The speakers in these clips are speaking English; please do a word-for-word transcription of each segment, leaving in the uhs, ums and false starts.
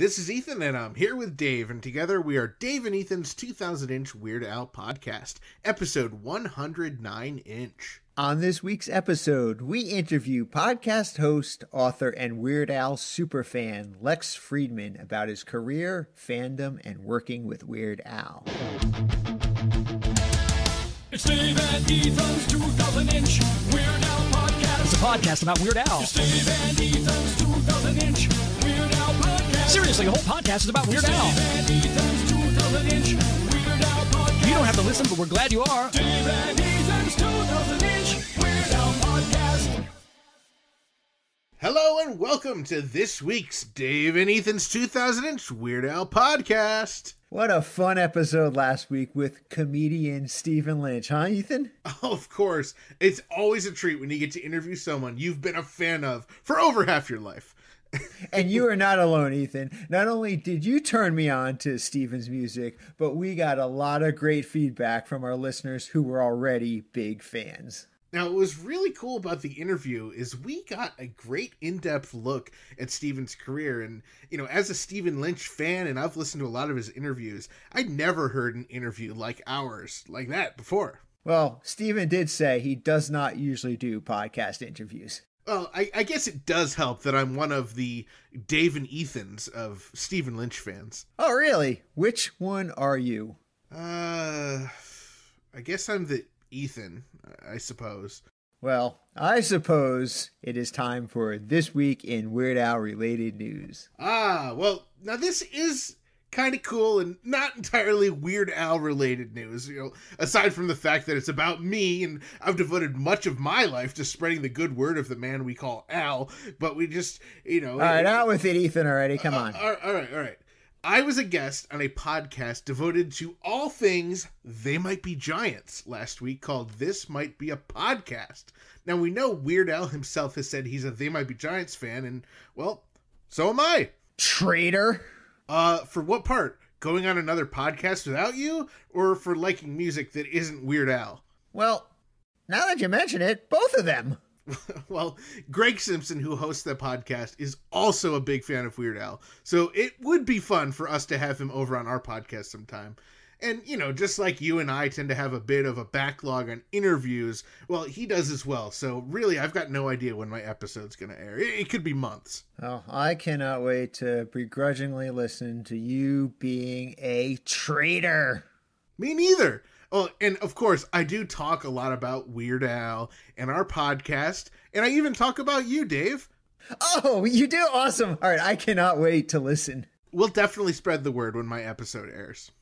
This is Ethan, and I'm here with Dave, and together we are Dave and Ethan's two thousand inch Weird Al podcast, episode one hundred nine inch. On this week's episode, we interview podcast host, author, and Weird Al superfan Lex Fridman about his career, fandom, and working with Weird Al. It's Dave and Ethan's two thousand inch Weird Al podcast. It's a podcast about Weird Al. It's Dave and Ethan's two thousand inch Weird Al podcast. Seriously, the whole podcast is about Weird Al. It's Dave and Ethan's two thousand inch Weird Al podcast. You don't have to listen, but we're glad you are. Dave and Ethan's two thousand inch Weird Al podcast. Hello and welcome to this week's Dave and Ethan's two thousand inch Weird Al podcast. What a fun episode last week with comedian Stephen Lynch, huh, Ethan? Oh, of course. It's always a treat when you get to interview someone you've been a fan of for over half your life. And you are not alone, Ethan. Not only did you turn me on to Stephen's music, but we got a lot of great feedback from our listeners who were already big fans. Now, what was really cool about the interview is we got a great in-depth look at Stephen's career. And, you know, as a Stephen Lynch fan, and I've listened to a lot of his interviews, I'd never heard an interview like ours, like that before. Well, Stephen did say he does not usually do podcast interviews. Well, I, I guess it does help that I'm one of the Dave and Ethans of Stephen Lynch fans. Oh, really? Which one are you? Uh, I guess I'm the Ethan, I suppose. Well, I suppose it is time for This Week in Weird Al related news. Ah, well, now this is kind of cool and not entirely Weird Al related news, you know, aside from the fact that it's about me and I've devoted much of my life to spreading the good word of the man we call Al, but we just, you know. All right, out with it, Ethan, already. Come uh, on. All right, all right, all right. I was a guest on a podcast devoted to all things They Might Be Giants last week called This Might Be a Podcast. Now, we know Weird Al himself has said he's a They Might Be Giants fan, and, well, so am I. Traitor. Uh, for what part? Going on another podcast without you, or for liking music that isn't Weird Al? Well, now that you mention it, both of them. Well, Greg Simpson, who hosts the podcast, is also a big fan of Weird Al, so it would be fun for us to have him over on our podcast sometime. And, you know, just like you and I tend to have a bit of a backlog on interviews, well, he does as well, so really, I've got no idea when my episode's going to air. It, it could be months. Oh, I cannot wait to begrudgingly listen to you being a traitor. Me neither. Oh, and of course, I do talk a lot about Weird Al and our podcast, and I even talk about you, Dave. Oh, you do? Awesome. All right, I cannot wait to listen. We'll definitely spread the word when my episode airs.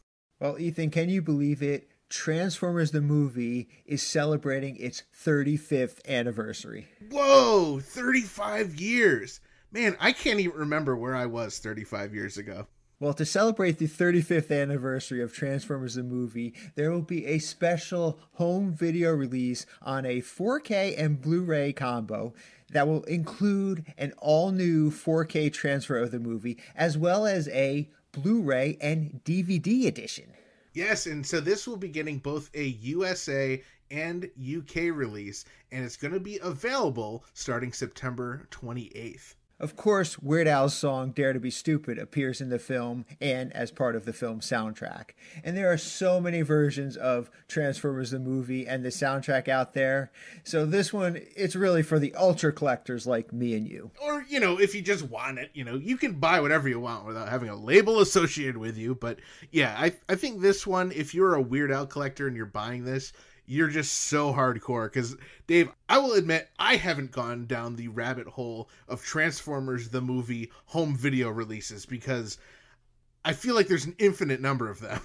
Well, Ethan, can you believe it? Transformers the movie is celebrating its thirty-fifth anniversary. Whoa, thirty-five years. Man, I can't even remember where I was thirty-five years ago. Well, to celebrate the thirty-fifth anniversary of Transformers the movie, there will be a special home video release on a four K and Blu-ray combo that will include an all-new four K transfer of the movie, as well as a Blu-ray and D V D edition. Yes, and so this will be getting both a U S A and U K release, and it's going to be available starting September twenty-eighth. Of course, Weird Al's song, Dare to be Stupid, appears in the film and as part of the film soundtrack. And there are so many versions of Transformers the movie and the soundtrack out there. So this one, it's really for the ultra collectors like me and you. Or, you know, if you just want it, you know, you can buy whatever you want without having a label associated with you. But yeah, I, I think this one, if you're a Weird Al collector and you're buying this, you're just so hardcore, because, Dave, I will admit, I haven't gone down the rabbit hole of Transformers the movie home video releases, because I feel like there's an infinite number of them.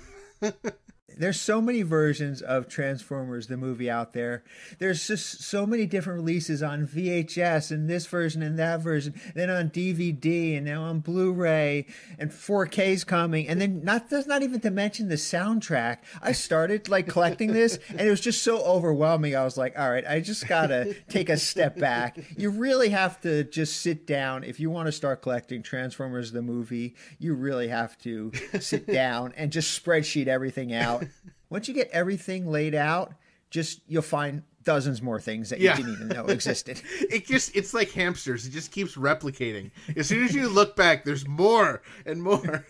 There's so many versions of Transformers the movie out there. There's just so many different releases on V H S, and this version and that version, then on D V D, and now on Blu-ray, and four K's coming, and then not that's not even to mention the soundtrack. I started like collecting this, and it was just so overwhelming. I was like, all right, I just gotta take a step back. You really have to just sit down if you want to start collecting Transformers the movie. You really have to sit down and just spreadsheet everything out. Once you get everything laid out, just you'll find dozens more things that yeah. you didn't even know existed. It just, it's like hamsters. It just keeps replicating. As soon as you look back, there's more and more.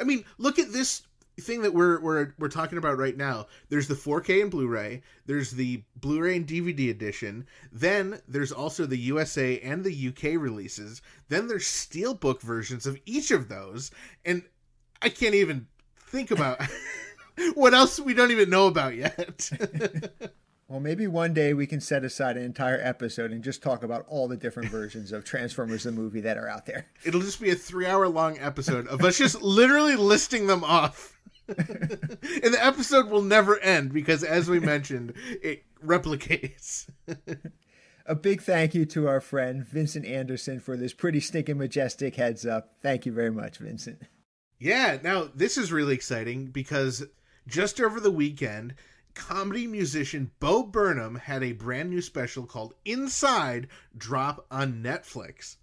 I mean, look at this thing that we're we're we're talking about right now. There's the four K and Blu-ray. There's the Blu-ray and D V D edition. Then there's also the U S A and the U K releases. Then there's steelbook versions of each of those. And I can't even think about what else we don't even know about yet. Well, maybe one day we can set aside an entire episode and just talk about all the different versions of Transformers the movie that are out there. It'll just be a three-hour-long episode of us just literally listing them off. And the episode will never end because, as we mentioned, it replicates. A big thank you to our friend Vincent Anderson for this pretty stinking majestic heads up. Thank you very much, Vincent. Yeah, now this is really exciting because just over the weekend, comedy musician Bo Burnham had a brand new special called Inside drop on Netflix.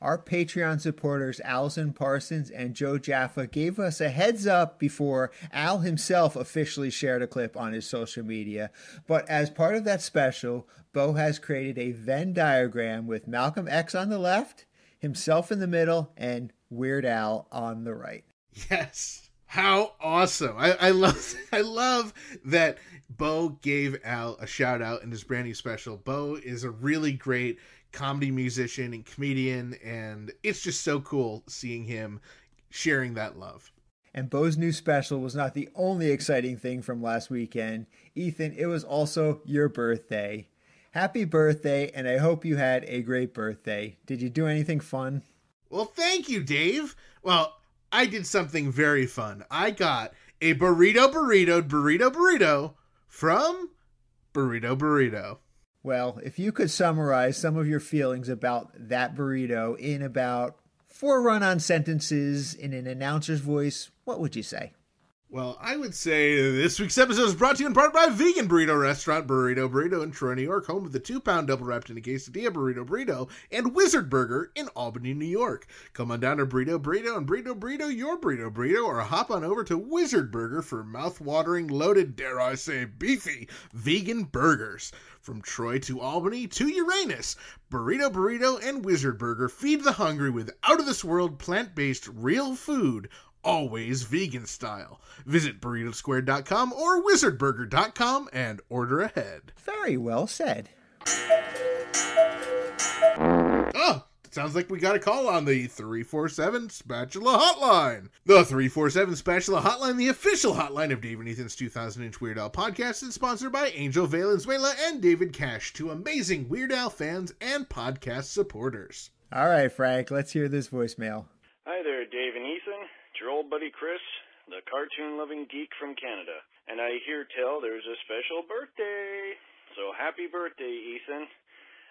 Our Patreon supporters Allison Parsons and Joe Jaffa gave us a heads up before Al himself officially shared a clip on his social media. But as part of that special, Bo has created a Venn diagram with Malcolm X on the left, himself in the middle, and Weird Al on the right. Yes. How awesome. I, I love I love that Bo gave Al a shout out in his brand new special. Bo is a really great comedy musician and comedian, and it's just so cool seeing him sharing that love. And Bo's new special was not the only exciting thing from last weekend. Ethan, it was also your birthday. Happy birthday, and I hope you had a great birthday. Did you do anything fun? Well, thank you, Dave. Well, I did something very fun. I got a burrito, burrito, burrito, burrito from Burrito Burrito. Well, if you could summarize some of your feelings about that burrito in about four run-on sentences in an announcer's voice, what would you say? Well, I would say this week's episode is brought to you in part by vegan burrito restaurant Burrito Burrito in Troy, New York, home of the two-pound double-wrapped in a quesadilla Burrito Burrito and Wizard Burger in Albany, New York. Come on down to Burrito Burrito and Burrito Burrito, your Burrito Burrito, or hop on over to Wizard Burger for mouth-watering, loaded, dare I say, beefy vegan burgers. From Troy to Albany to Uranus, Burrito Burrito and Wizard Burger feed the hungry with out-of-this-world, plant-based, real food, always vegan style. Visit burrito squared dot com or wizard burger dot com and order ahead. Very well said. Oh, it sounds like we got a call on the three four seven Spatula Hotline. The three four seven Spatula Hotline, the official hotline of Dave and Ethan's two thousand inch Weird Al podcast, is sponsored by Angel Valenzuela and David Cash, two amazing Weird Al fans and podcast supporters. All right, Frank, let's hear this voicemail. Hi there, Dave and Ethan. Your old buddy Chris, the cartoon-loving geek from Canada. And I hear tell there's a special birthday. So happy birthday, Ethan.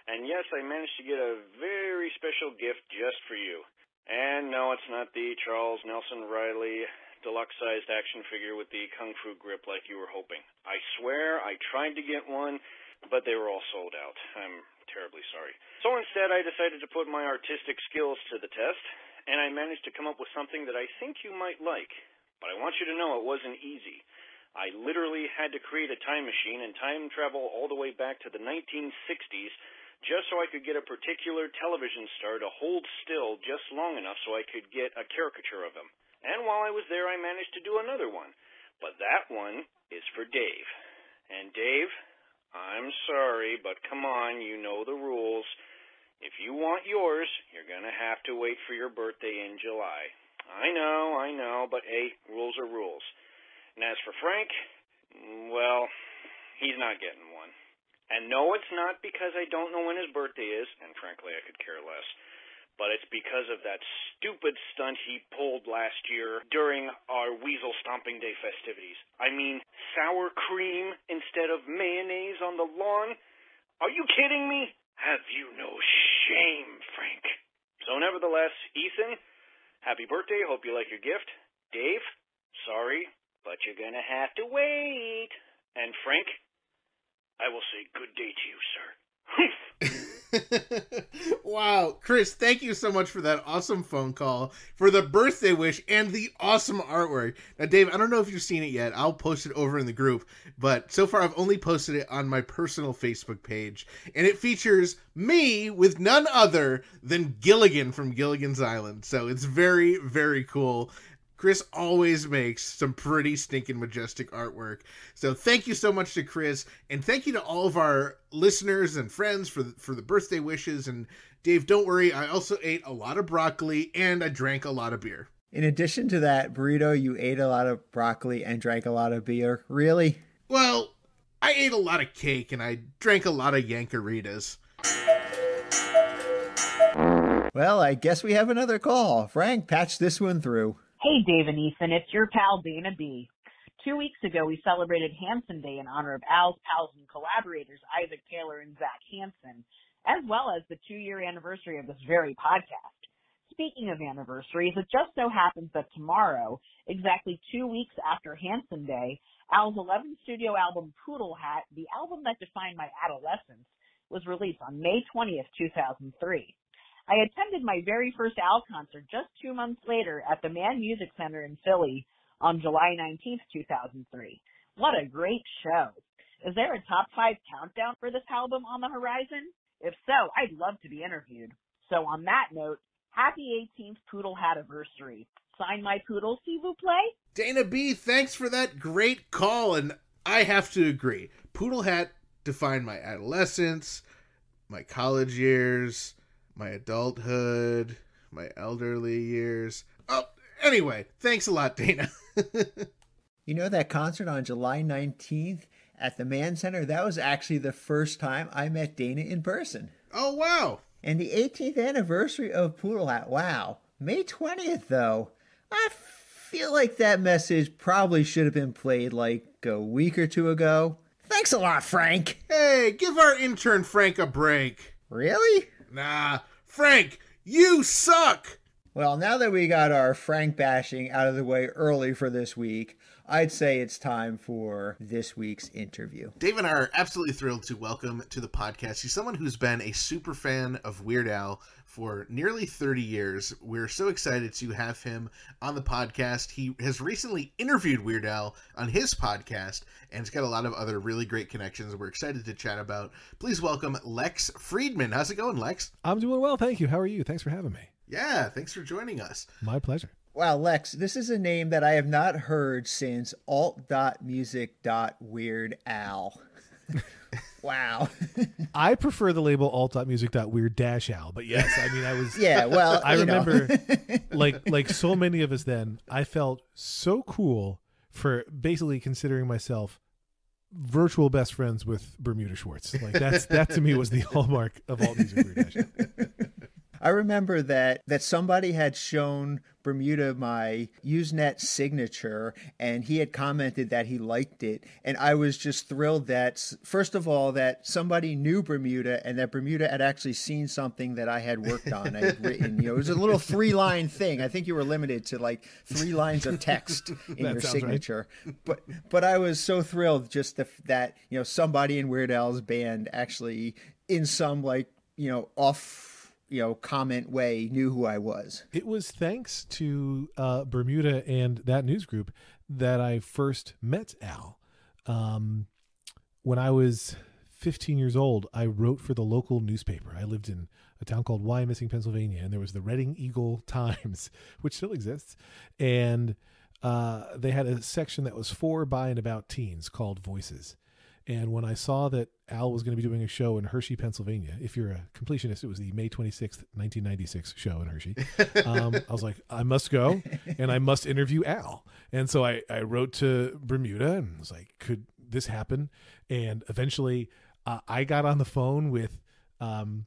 And yes, I managed to get a very special gift just for you. And no, it's not the Charles Nelson Riley deluxe-sized action figure with the kung fu grip like you were hoping. I swear I tried to get one, but they were all sold out. I'm terribly sorry. So instead, I decided to put my artistic skills to the test. And I managed to come up with something that I think you might like. But I want you to know it wasn't easy. I literally had to create a time machine and time travel all the way back to the nineteen sixties just so I could get a particular television star to hold still just long enough so I could get a caricature of him. And while I was there, I managed to do another one. But that one is for Dave. And Dave, I'm sorry, but come on, you know the rules. If you want yours, you're going to have to wait for your birthday in July. I know, I know, but hey, rules are rules. And as for Frank, well, he's not getting one. And no, it's not because I don't know when his birthday is, and frankly, I could care less. But it's because of that stupid stunt he pulled last year during our Weasel Stomping Day festivities. I mean, sour cream instead of mayonnaise on the lawn? Are you kidding me? Have you no shame, Frank? So nevertheless, Ethan, happy birthday. Hope you like your gift. Dave, sorry, but you're going to have to wait. And Frank, I will say good day to you, sir. Wow. Chris, thank you so much for that awesome phone call, for the birthday wish, and the awesome artwork. Now, Dave, I don't know if you've seen it yet. I'll post it over in the group, but so far I've only posted it on my personal Facebook page, and it features me with none other than Gilligan from Gilligan's Island. So it's very, very cool. Chris always makes some pretty stinking majestic artwork. So thank you so much to Chris, and thank you to all of our listeners and friends for the, for the birthday wishes. And Dave, don't worry, I also ate a lot of broccoli and I drank a lot of beer. In addition to that, Burrito, you ate a lot of broccoli and drank a lot of beer. Really? Well, I ate a lot of cake and I drank a lot of Yankaritas. Well, I guess we have another call. Frank, patch this one through. Hey, Dave and Ethan, it's your pal, Dana B. Two weeks ago, we celebrated Hanson Day in honor of Al's pals and collaborators, Isaac Taylor and Zach Hanson, as well as the two-year anniversary of this very podcast. Speaking of anniversaries, it just so happens that tomorrow, exactly two weeks after Hanson Day, Al's eleventh studio album, Poodle Hat, the album that defined my adolescence, was released on May twentieth, two thousand three. I attended my very first Al concert just two months later at the Mann Music Center in Philly on July nineteenth, two thousand three. What a great show. Is there a top five countdown for this album on the horizon? If so, I'd love to be interviewed. So on that note, happy eighteenth Poodle Hativersary. Sign my poodle, s'il vous plaît. Dana B., thanks for that great call, and I have to agree. Poodle Hat defined my adolescence, my college years, my adulthood, my elderly years. Oh, anyway, thanks a lot, Dana. You know, that concert on July nineteenth at the Mann Center, that was actually the first time I met Dana in person. Oh, wow. And the eighteenth anniversary of Poodle Hat. Wow. May twentieth, though. I feel like that message probably should have been played like a week or two ago. Thanks a lot, Frank. Hey, give our intern Frank a break. Really? Nah, Frank, you suck! Well, now that we got our Frank bashing out of the way early for this week, I'd say it's time for this week's interview. Dave and I are absolutely thrilled to welcome to the podcast. He's someone who's been a super fan of Weird Al for nearly thirty years. We're so excited to have him on the podcast. He has recently interviewed Weird Al on his podcast, and it's got a lot of other really great connections we're excited to chat about. Please welcome Lex Fridman. How's it going, Lex? I'm doing well, thank you. How are you? Thanks for having me. Yeah, thanks for joining us. My pleasure. Wow, Lex, this is a name that I have not heard since alt dot music dot weird al. Wow. I prefer the label alt dot music dot weird dash al, but yes, I mean, I was... Yeah, well, I remember, like like so many of us then, I felt so cool for basically considering myself virtual best friends with Bermuda Schwartz. Like, that's that to me was the hallmark of alt music weird dash al. I remember that that somebody had shown Bermuda my Usenet signature, and he had commented that he liked it. And I was just thrilled that, first of all, that somebody knew Bermuda and that Bermuda had actually seen something that I had worked on, I had written. You know, it was a little three-line thing. I think you were limited to like three lines of text in your signature. Right. But but I was so thrilled just the, that, you know, somebody in Weird Al's band actually in some like, you know, off... you know, comment way knew who I was. It was thanks to uh, Bermuda and that news group that I first met Al. Um, when I was fifteen years old, I wrote for the local newspaper. I lived in a town called Wyomissing, Pennsylvania, and there was the Reading Eagle Times, which still exists. And uh, they had a section that was for, by, and about teens called Voices. And when I saw that Al was going to be doing a show in Hershey, Pennsylvania, if you're a completionist, it was the May twenty-sixth, nineteen ninety-six show in Hershey. Um, I was like, I must go and I must interview Al. And so I, I wrote to Bermuda and was like, could this happen? And eventually uh, I got on the phone with, um,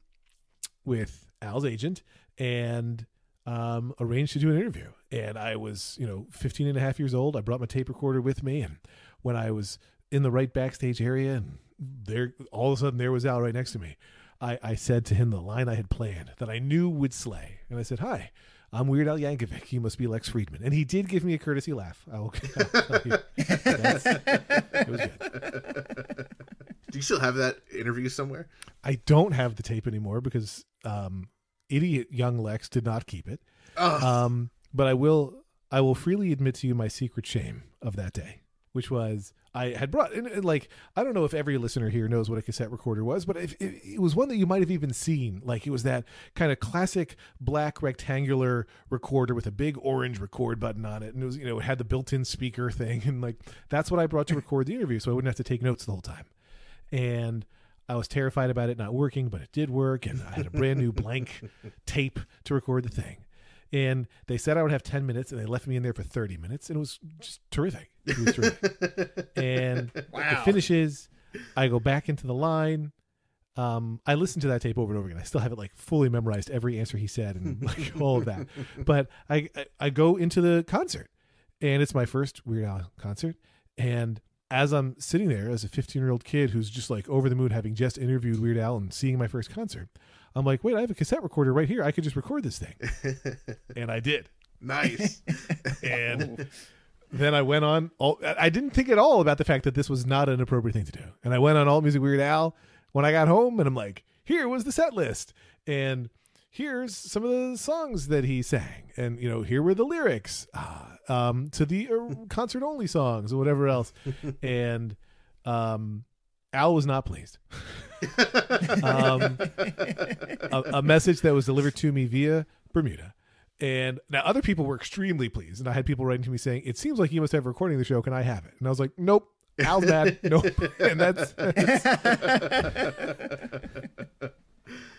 with Al's agent and um, arranged to do an interview. And I was, you know, fifteen and a half years old. I brought my tape recorder with me. And when I was in the right backstage area, and there, all of a sudden there was Al right next to me. I, I said to him the line I had planned that I knew would slay. And I said, hi, I'm Weird Al Yankovic. You must be Lex Fridman. And he did give me a courtesy laugh. I will tell you. It was good. Do you still have that interview somewhere? I don't have the tape anymore because um, idiot young Lex did not keep it. Um, but I will I will freely admit to you my secret shame of that day, which was I had brought in, like, I don't know if every listener here knows what a cassette recorder was, but if, if, it was one that you might have even seen. Like, it was that kind of classic black rectangular recorder with a big orange record button on it. And it was, you know, it had the built-in speaker thing. And, like, that's what I brought to record the interview so I wouldn't have to take notes the whole time. And I was terrified about it not working, but it did work. And I had a brand new blank tape to record the thing. And they said I would have ten minutes, and they left me in there for thirty minutes, and it was just terrific. It was terrific. And wow. It finishes. I go back into the line. Um, I listened to that tape over and over again. I still have it, like, fully memorized, every answer he said and, like, all of that. But I, I I go into the concert, and it's my first Weird Al concert. And as I'm sitting there as a fifteen-year-old kid who's just, like, over the moon, having just interviewed Weird Al and seeing my first concert, I'm like, wait, I have a cassette recorder right here. I could just record this thing. And I did. Nice. And then I went on. All, I didn't think at all about the fact that this was not an appropriate thing to do. And I went on Alt Music Weird Al when I got home, and I'm like, here was the set list. And here's some of the songs that he sang. And, you know, here were the lyrics ah, um, to the uh, concert-only songs or whatever else. And um, Al was not pleased. um, a, a message that was delivered to me via Bermuda. And now other people were extremely pleased. And I had people writing to me saying, it seems like you must have a recording of the show. Can I have it? And I was like, nope, Al's bad. Nope. And that's, that's...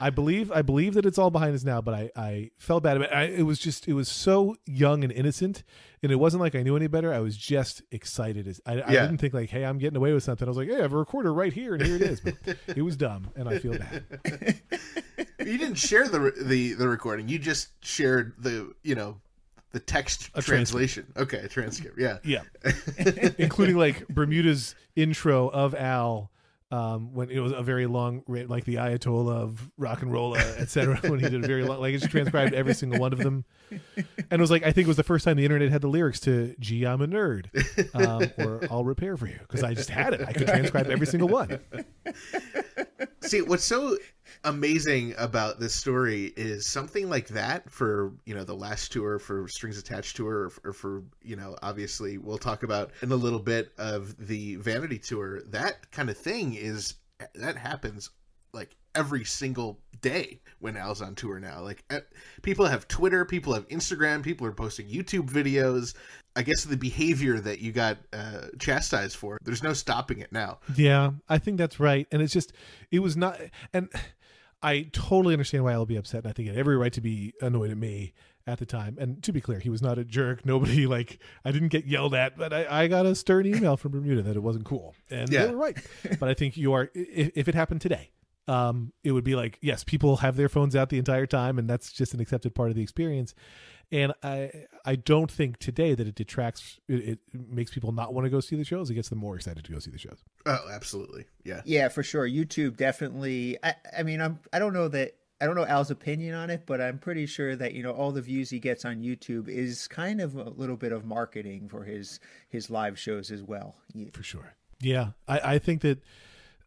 I believe, I believe that it's all behind us now, but I, I felt bad about it. I, it was just, it was so young and innocent, and it wasn't like I knew any better. I was just excited. As, I, yeah. I didn't think like, hey, I'm getting away with something. I was like, hey, I have a recorder right here, and here it is. But it was dumb, and I feel bad. You didn't share the, the, the recording. You just shared the, you know, the text a translation. Transcript. Okay. A transcript. Yeah. Yeah. Including like Bermuda's intro of Al. Um, when it was a very long, like the Ayatollah of rock and roll, et cetera, when he did a very long, like, it just transcribed every single one of them. And it was like, I think it was the first time the internet had the lyrics to Gee, I'm a Nerd, um, or I'll Repair For You, because I just had it. I could transcribe every single one. See, what's so amazing about this story is something like that for, you know, the last tour, for Strings Attached tour, or, or for, you know, obviously we'll talk about in a little bit of the Vanity tour, that kind of thing is, that happens like every single day when Al's on tour now. Like, people have Twitter, people have Instagram, people are posting YouTube videos. I guess the behavior that you got uh, chastised for, there's no stopping it now. Yeah, I think that's right. And it's just, it was not, and I totally understand why I'll be upset, and I think he had every right to be annoyed at me at the time. And to be clear, he was not a jerk. Nobody, like, I didn't get yelled at, but I, I got a stern email from Bermuda that it wasn't cool. And yeah. They were right. But I think you are, if, if it happened today, um, it would be like, yes, people have their phones out the entire time, and that's just an accepted part of the experience. And I I don't think today that it detracts, it, it makes people not want to go see the shows. It gets them more excited to go see the shows. Oh, absolutely. Yeah. Yeah, for sure. YouTube definitely. I, I mean, I'm, I don't know that, I don't know Al's opinion on it, but I'm pretty sure that, you know, all the views he gets on YouTube is kind of a little bit of marketing for his, his live shows as well. Yeah. For sure. Yeah. I, I think that.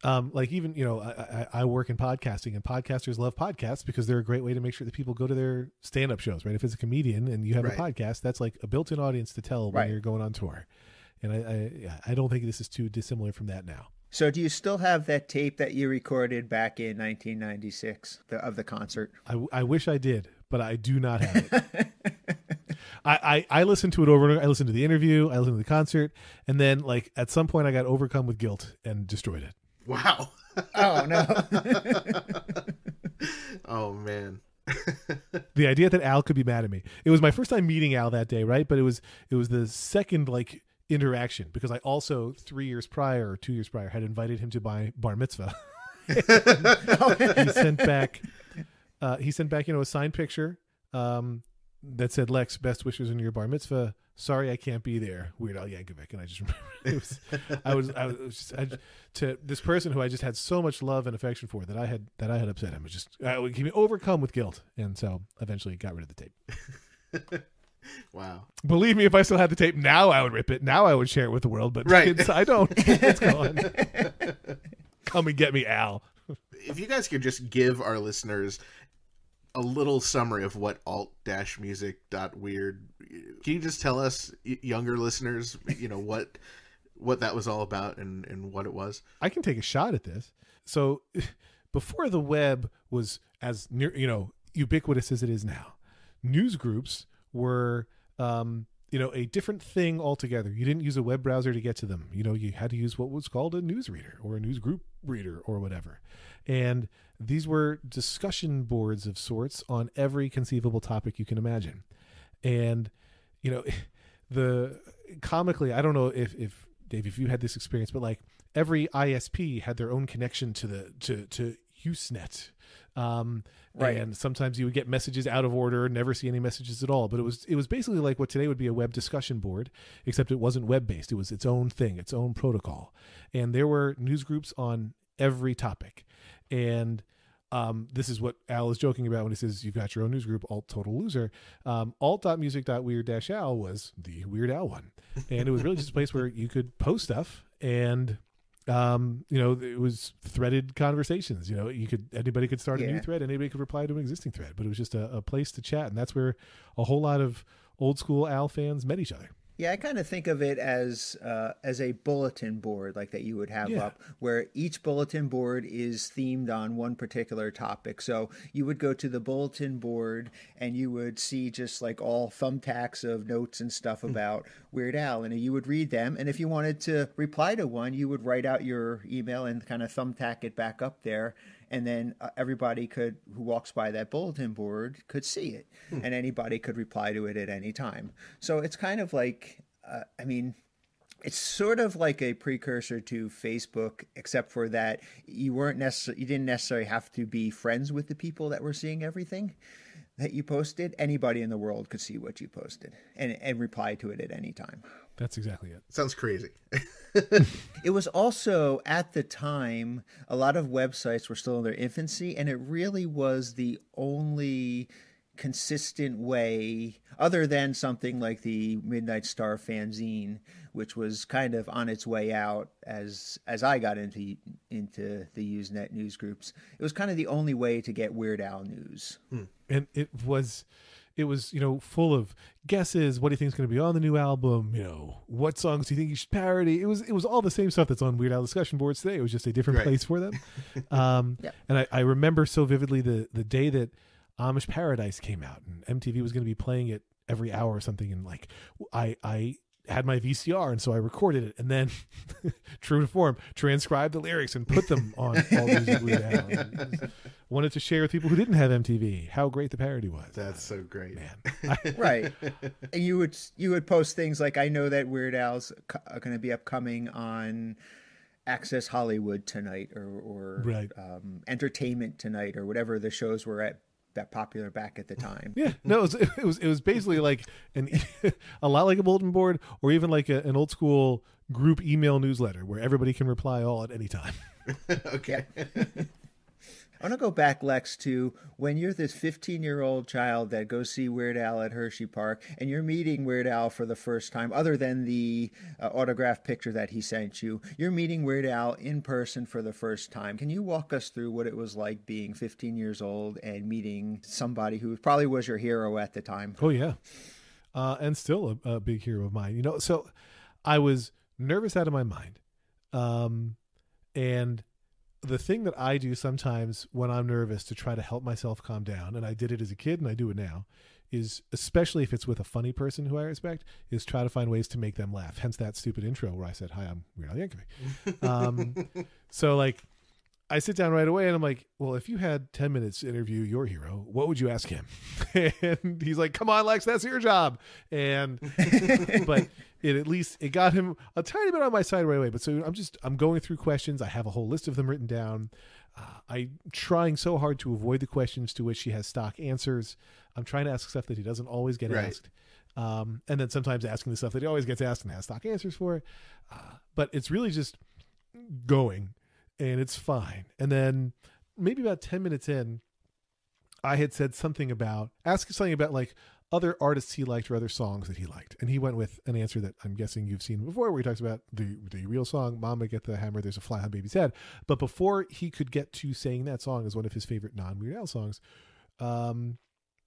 Um, like even, you know, I, I work in podcasting, and podcasters love podcasts because they're a great way to make sure that people go to their stand-up shows, right? If it's a comedian and you have right. a podcast, that's like a built-in audience to tell when right. you're going on tour. And I, I, I don't think this is too dissimilar from that now. So do you still have that tape that you recorded back in nineteen ninety-six the, of the concert? I, I wish I did, but I do not have it. I, I, I listened to it over and over. I listened to the interview. I listened to the concert. And then, like, at some point I got overcome with guilt and destroyed it. Wow. Oh, no. Oh, man. The idea that Al could be mad at me. It was my first time meeting Al that day, right? But it was it was the second, like, interaction, because I also three years prior or two years prior had invited him to my bar mitzvah. he sent back uh, he sent back, you know, a signed picture um, that said, Lex, best wishes in your bar mitzvah. Sorry, I can't be there. Weird Al Yankovic. And I just remember it was, I was, I was just, I, to this person who I just had so much love and affection for that I had, that I had upset him. It was just, I would be overcome with guilt. And so eventually got rid of the tape. Wow. Believe me, if I still had the tape now, I would rip it. Now I would share it with the world, but right. Kids, I don't. It's gone. Come and get me, Al. If you guys could just give our listeners a little summary of what alt music dot weird, can you just tell us, younger listeners, you know, what what that was all about and, and what it was? I can take a shot at this. So before the web was as near, you know, ubiquitous as it is now, news groups were, um, you know, a different thing altogether. You didn't use a web browser to get to them. You know, you had to use what was called a newsreader or a news group reader or whatever. And these were discussion boards of sorts on every conceivable topic you can imagine. And, you know, the comically, I don't know if, if Dave, if you had this experience, but like every I S P had their own connection to the, to, to Usenet. Um, right. And sometimes you would get messages out of order, never see any messages at all. But it was, it was basically like what today would be a web discussion board, except it wasn't web-based. It was its own thing, its own protocol. And there were news groups on every topic. And, um, this is what Al is joking about when he says, you've got your own news group, alt total loser. Um, alt dot music dot weird dash al was the Weird Al one. And it was really just a place where you could post stuff and, um, you know, it was threaded conversations. You know, you could, anybody could start yeah. a new thread, anybody could reply to an existing thread, but it was just a, a place to chat. And that's where a whole lot of old school Al fans met each other. Yeah, I kind of think of it as uh, as a bulletin board, like that you would have yeah. up, where each bulletin board is themed on one particular topic. So you would go to the bulletin board and you would see just like all thumbtacks of notes and stuff about Weird Al, and you would read them. And if you wanted to reply to one, you would write out your email and kind of thumbtack it back up there. And then uh, everybody could, who walks by that bulletin board, could see it, hmm. and anybody could reply to it at any time. So it's kind of like, uh, I mean, it's sort of like a precursor to Facebook, except for that you weren't necessarily, you didn't necessarily have to be friends with the people that were seeing everything that you posted. Anybody in the world could see what you posted and, and reply to it at any time. That's exactly it. Sounds crazy. It was also, at the time, a lot of websites were still in their infancy, and it really was the only consistent way, other than something like the Midnight Star fanzine, which was kind of on its way out as as I got into into the Usenet news groups. It was kind of the only way to get Weird Al news. Hmm. And it was... It was, you know, full of guesses. What do you think is going to be on the new album? You know, what songs do you think you should parody? It was, it was all the same stuff that's on Weird Al discussion boards today. It was just a different right. place for them. Um, yeah. And I, I remember so vividly the the day that Amish Paradise came out and M T V was going to be playing it every hour or something. And like, I I had my V C R and so I recorded it and then, true to form, transcribed the lyrics and put them on all these Weird Al. Wanted to share with people who didn't have M T V how great the parody was. That's so great, man. I, right, and you would you would post things like, I know that Weird Al's going to be upcoming on Access Hollywood tonight, or or right. um, Entertainment Tonight, or whatever the shows were at that popular back at the time. Yeah, no, it was it was, it was basically like an a lot like a bulletin board, or even like a, an old school group email newsletter where everybody can reply all at any time. Okay. I want to go back, Lex, to when you're this fifteen-year-old child that goes see Weird Al at Hershey Park, and you're meeting Weird Al for the first time, other than the uh, autographed picture that he sent you. You're meeting Weird Al in person for the first time. Can you walk us through what it was like being fifteen years old and meeting somebody who probably was your hero at the time? Oh, yeah. Uh, and still a, a big hero of mine. You know, so I was nervous out of my mind. Um, and... The thing that I do sometimes when I'm nervous to try to help myself calm down, and I did it as a kid and I do it now, is, especially if it's with a funny person who I respect, is try to find ways to make them laugh. Hence that stupid intro where I said, hi, I'm Weird Al Yankovic. Um, so like I sit down right away and I'm like, well, if you had ten minutes to interview your hero, what would you ask him? And he's like, come on, Lex, that's your job. And, but it, at least it got him a tiny bit on my side right away. But so I'm just, I'm going through questions. I have a whole list of them written down. Uh, I'm trying so hard to avoid the questions to which he has stock answers. I'm trying to ask stuff that he doesn't always get right. asked. Um, and then sometimes asking the stuff that he always gets asked and has stock answers for. Uh, but it's really just going. And it's fine. And then maybe about ten minutes in, I had said something about, asked something about like, other artists he liked or other songs that he liked. And he went with an answer that I'm guessing you've seen before, where he talks about the, the real song, Mama Get the Hammer, There's a Fly on Baby's Head. But before he could get to saying that song as one of his favorite non-Weird Al songs, um,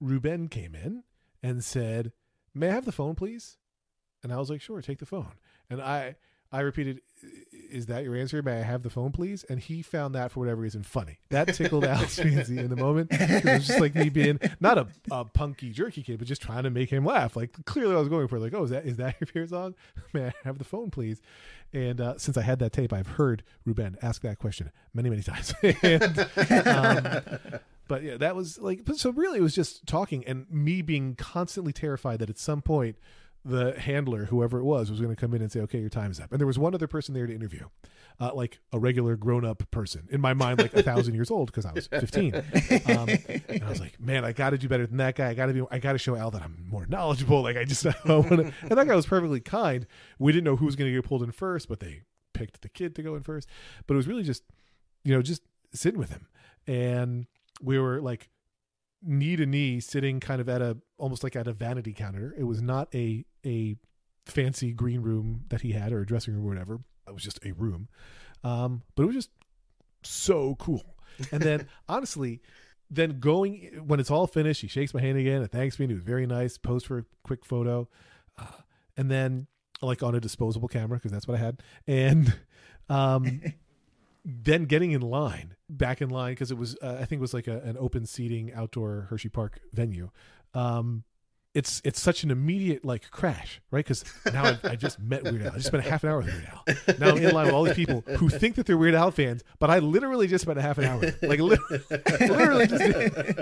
Ruben came in and said, may I have the phone, please? And I was like, sure, take the phone. And I, I repeated, is that your answer? May I have the phone, please? And he found that, for whatever reason, funny. That tickled Alex Fancy in the moment. It was just like me being not a, a punky, jerky kid, but just trying to make him laugh. Like, clearly I was going for it. Like, oh, is that is that your favorite song? May I have the phone, please? And uh, since I had that tape, I've heard Ruben ask that question many, many times. and, um, but yeah, that was like, but so really it was just talking and me being constantly terrified that at some point, the handler, whoever it was, was going to come in and say, okay, your time's up. And there was one other person there to interview, uh, like a regular grown-up person. In my mind, like a thousand years old, because I was fifteen. Um, and I was like, man, I got to do better than that guy. I got to be, I got to show Al that I'm more knowledgeable. Like, I just, I want to. And that guy was perfectly kind. We didn't know who was going to get pulled in first, but they picked the kid to go in first. But it was really just, you know, just sitting with him. And we were like, knee to knee, sitting kind of at a, almost like at a vanity counter. It was not a a fancy green room that he had, or a dressing room or whatever. It was just a room. Um, but it was just so cool. And then honestly, then going, when it's all finished, he shakes my hand again and thanks me. And it was very nice. Post for a quick photo. Uh, and then like on a disposable camera, cause that's what I had. And, um, then getting in line, back in line, because it was uh, I think it was like a, an open seating outdoor Hershey Park venue. Um, it's it's such an immediate like crash, right? Because now I've, I just met Weird Al. I just spent a half an hour with Weird Al. Now I'm in line with all these people who think that they're Weird Al fans, but I literally just spent a half an hour with them. Like literally, literally just,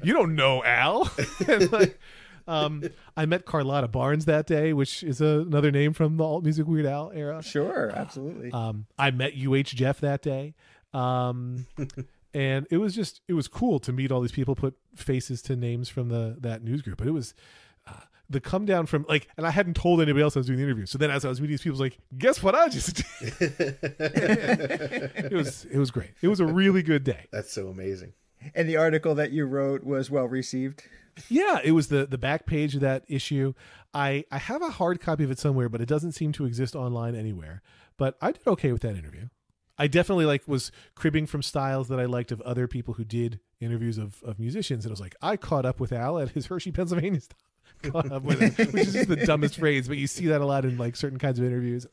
you don't know Al. And, like, um, I met Carlotta Barnes that day, which is a, another name from the alt music Weird Al era. Sure, absolutely. Uh, um, I met U H Jeff that day. Um, and it was just, it was cool to meet all these people, put faces to names from the, that news group. But it was uh, the come down from like, and I hadn't told anybody else I was doing the interview. So then as I was meeting these people, I was like, guess what I just did? it was, it was great. It was a really good day. That's so amazing. And the article that you wrote was well received. Yeah, it was the, the back page of that issue. I, I have a hard copy of it somewhere, but it doesn't seem to exist online anywhere, but I did okay with that interview. I definitely like was cribbing from styles that I liked of other people who did interviews of, of musicians. And I was like, I caught up with Al at his Hershey, Pennsylvania style. Caught up with him, which is just the dumbest phrase, but you see that a lot in like certain kinds of interviews.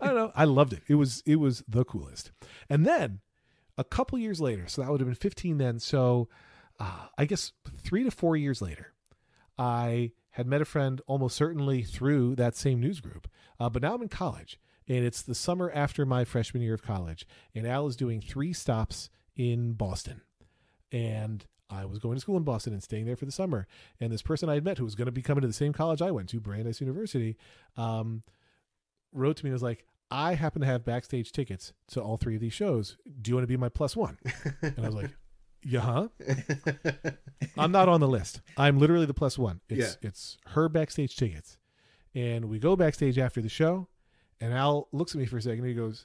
I don't know. I loved it. It was, it was the coolest. And then a couple years later, so that would have been fifteen then. So uh, I guess three to four years later, I had met a friend almost certainly through that same news group. Uh, but now I'm in college. And it's the summer after my freshman year of college. And Al is doing three stops in Boston. And I was going to school in Boston and staying there for the summer. And this person I had met who was going to be coming to the same college I went to, Brandeis University, um, wrote to me and was like, I happen to have backstage tickets to all three of these shows. Do you want to be my plus one? And I was like, yeah, huh? I'm not on the list. I'm literally the plus one. It's, yeah. It's her backstage tickets. And we go backstage after the show. And Al looks at me for a second and he goes,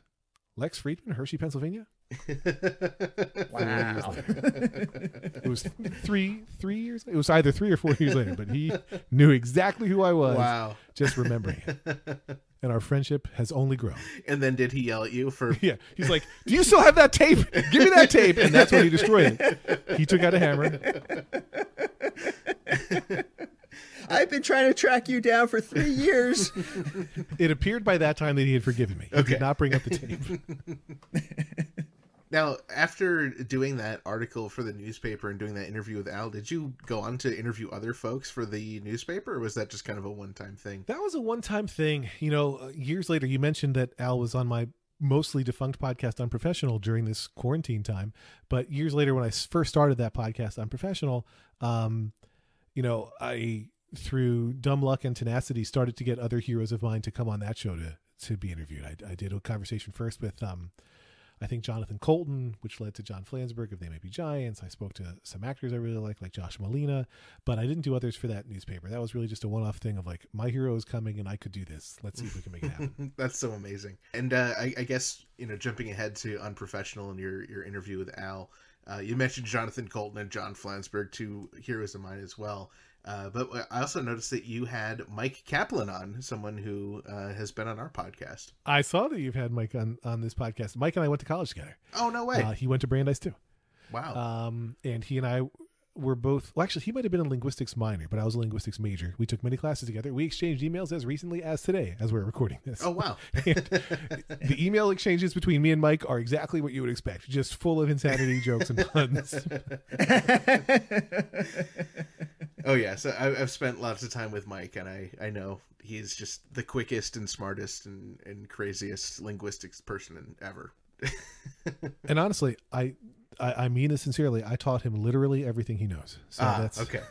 Lex Fridman, Hershey, Pennsylvania? Wow. It was three three years later. It was either three or four years later, but he knew exactly who I was. Wow. Just remembering it. And our friendship has only grown. And then did he yell at you for... Yeah. He's like, do you still have that tape? Give me that tape. And that's when he destroyed it. He took out a hammer. I've been trying to track you down for three years. It appeared by that time that he had forgiven me. Okay. He did not bring up the tape. Now, after doing that article for the newspaper and doing that interview with Al, did you go on to interview other folks for the newspaper, or was that just kind of a one-time thing? That was a one-time thing. You know, years later, you mentioned that Al was on my mostly defunct podcast, Unprofessional, during this quarantine time. But years later, when I first started that podcast, Unprofessional, um, you know, I... through dumb luck and tenacity started to get other heroes of mine to come on that show to, to be interviewed. I, I did a conversation first with, um, I think Jonathan Colton, which led to John Flansburg of They Might Be Giants. I spoke to some actors I really like, like Josh Molina, but I didn't do others for that newspaper. That was really just a one-off thing of like, my hero is coming and I could do this. Let's see if we can make it happen. That's so amazing. And, uh, I, I guess, you know, jumping ahead to Unprofessional and your, your interview with Al, uh, you mentioned Jonathan Colton and John Flansburg, two heroes of mine as well. Uh, but I also noticed that you had Mike Kaplan on, someone who uh, has been on our podcast. I saw that you've had Mike on, on this podcast. Mike and I went to college together. Oh, no way. Uh, he went to Brandeis, too. Wow. Um, and he and I were both... Well, actually, he might have been a linguistics minor, but I was a linguistics major. We took many classes together. We exchanged emails as recently as today, as we we're recording this. Oh, wow. And the email exchanges between me and Mike are exactly what you would expect. Just full of insanity, jokes, and puns. Oh, yeah. So I've spent lots of time with Mike, and I, I know he is just the quickest and smartest and, and craziest linguistics person ever. And honestly, I, I I mean this sincerely. I taught him literally everything he knows. So ah, that's okay.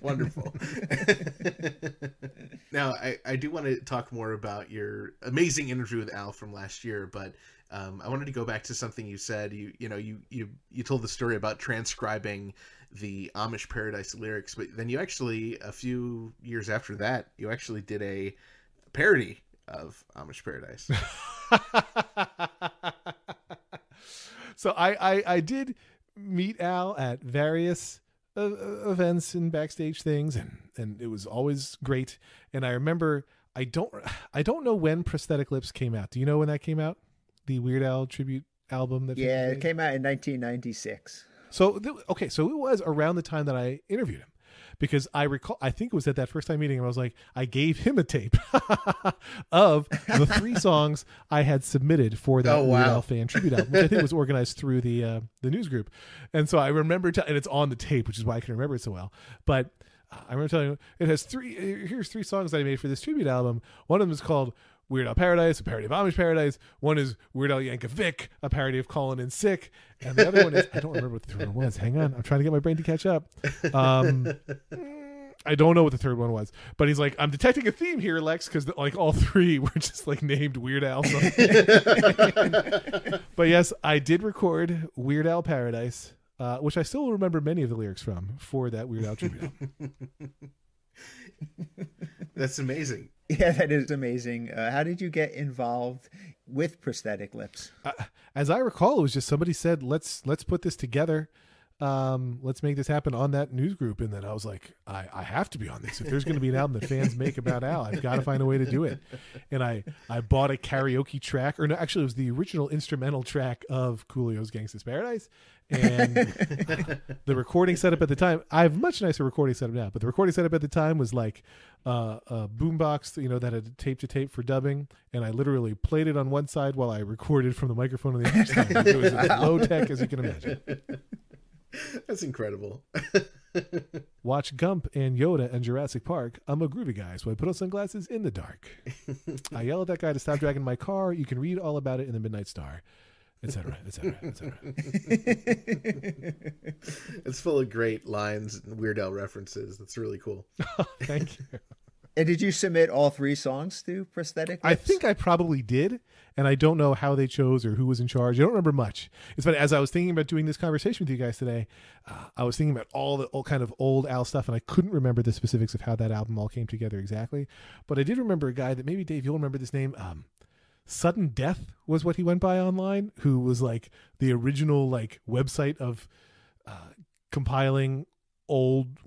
Wonderful. Now, I, I do want to talk more about your amazing interview with Al from last year, but um, I wanted to go back to something you said. You you know, you, you, you told the story about transcribing the Amish Paradise lyrics, but then you actually, a few years after that, you actually did a parody of Amish Paradise. So I, I, I did meet Al at various uh, events and backstage things, and, and it was always great. And I remember, I don't, I don't know when Prosthetic Lips came out. Do you know when that came out? The Weird Al tribute album? That yeah, it came out in nineteen ninety-six. So, okay, so it was around the time that I interviewed him, because I recall, I think it was at that first time meeting, and I was like, I gave him a tape of the three songs I had submitted for that oh, wow. Weird Al fan tribute album, which I think was organized through the uh, the news group. And so I remember, t- and it's on the tape, which is why I can remember it so well. But I remember telling him, it has three, here's three songs that I made for this tribute album. One of them is called Weird Al Paradise, a parody of Amish Paradise. One is Weird Al Yankovic, a parody of Calling In Sick. And the other one is, I don't remember what the third one was. Hang on. I'm trying to get my brain to catch up. Um, I don't know what the third one was. But he's like, I'm detecting a theme here, Lex, because like all three were just like named Weird Al. But yes, I did record Weird Al Paradise, uh, which I still remember many of the lyrics from, for that Weird Al tribute album. That's amazing. Yeah, that is amazing. Uh, how did you get involved with Prosthetic Lips? Uh, as I recall, it was just somebody said, let's let's put this together. Um, let's make this happen on that news group. And then I was like, I, I have to be on this. If there's going to be an album that fans make about Al, I've got to find a way to do it. And I, I bought a karaoke track, or no, actually it was the original instrumental track of Coolio's Gangsta's Paradise. And the recording setup at the time, I have much nicer recording setup now, but the recording setup at the time was like uh, a boombox, you know, that had tape to tape for dubbing. And I literally played it on one side while I recorded from the microphone on the other side. It was wow. low tech, as you can imagine. That's incredible. Watch Gump and Yoda and Jurassic Park. I'm a groovy guy, so I put on sunglasses in the dark. I yell at that guy to stop dragging my car. You can read all about it in the Midnight Star, et cetera, et cetera, et cetera. It's full of great lines and Weird Al references. That's really cool. Oh, thank you. And did you submit all three songs to Prosthetic Lips? I think I probably did, and I don't know how they chose or who was in charge. I don't remember much. It's funny, as I was thinking about doing this conversation with you guys today, uh, I was thinking about all the all kind of old Al stuff, and I couldn't remember the specifics of how that album all came together exactly. But I did remember a guy that maybe, Dave, you'll remember this name. Um, Sudden Death was what he went by online, who was like the original like website of uh, compiling old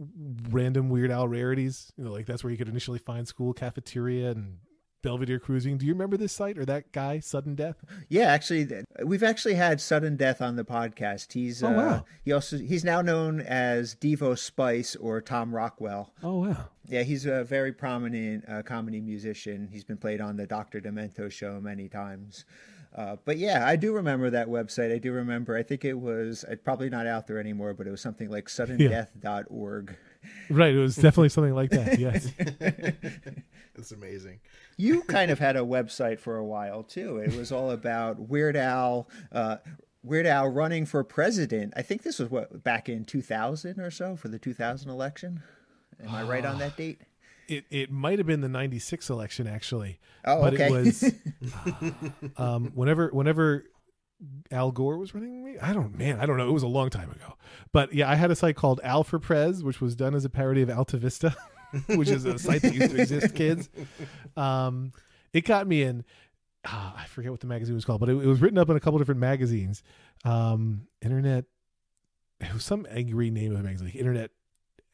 random Weird Al rarities, you know, like that's where you could initially find School Cafeteria and Belvedere Cruising. Do you remember this site or that guy, Sudden Death? Yeah, actually, we've actually had Sudden Death on the podcast. He's oh, wow. uh, he also he's now known as Devo Spice or Tom Rockwell. Oh wow! Yeah, he's a very prominent uh, comedy musician. He's been played on the Doctor Demento show many times. Uh, but yeah, I do remember that website. I do remember, I think it was, it's probably not out there anymore, but it was something like sudden death dot org. Right. It was definitely something like that. Yes. That's amazing. You kind of had a website for a while too. It was all about Weird Al, uh, Weird Al running for president. I think this was what, back in two thousand or so, for the two thousand election. Am I right on that date? It it might have been the ninety-six election, actually. Oh, but okay. It was um, whenever whenever Al Gore was running me. I don't man, I don't know. It was a long time ago. But yeah, I had a site called Al for Prez, which was done as a parody of Alta Vista, which is a site that used to exist, kids. Um, it got me in. Ah, I forget what the magazine was called, but it, it was written up in a couple different magazines. Um, Internet. It was some angry name of a magazine, like Internet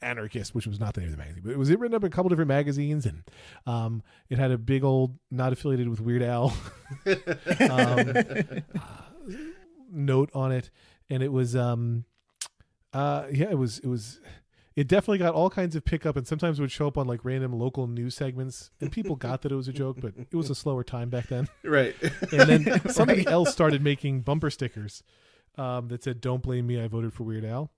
Anarchist, which was not the name of the magazine, but it was it written up in a couple different magazines, and um, it had a big old not affiliated with Weird Al um, uh, note on it, and it was um, uh, yeah, it was it was. It definitely got all kinds of pickup, and sometimes it would show up on like random local news segments, and people got that it was a joke, but it was a slower time back then. Right. And then somebody right. else started making bumper stickers um, that said, "Don't blame me, I voted for Weird Al."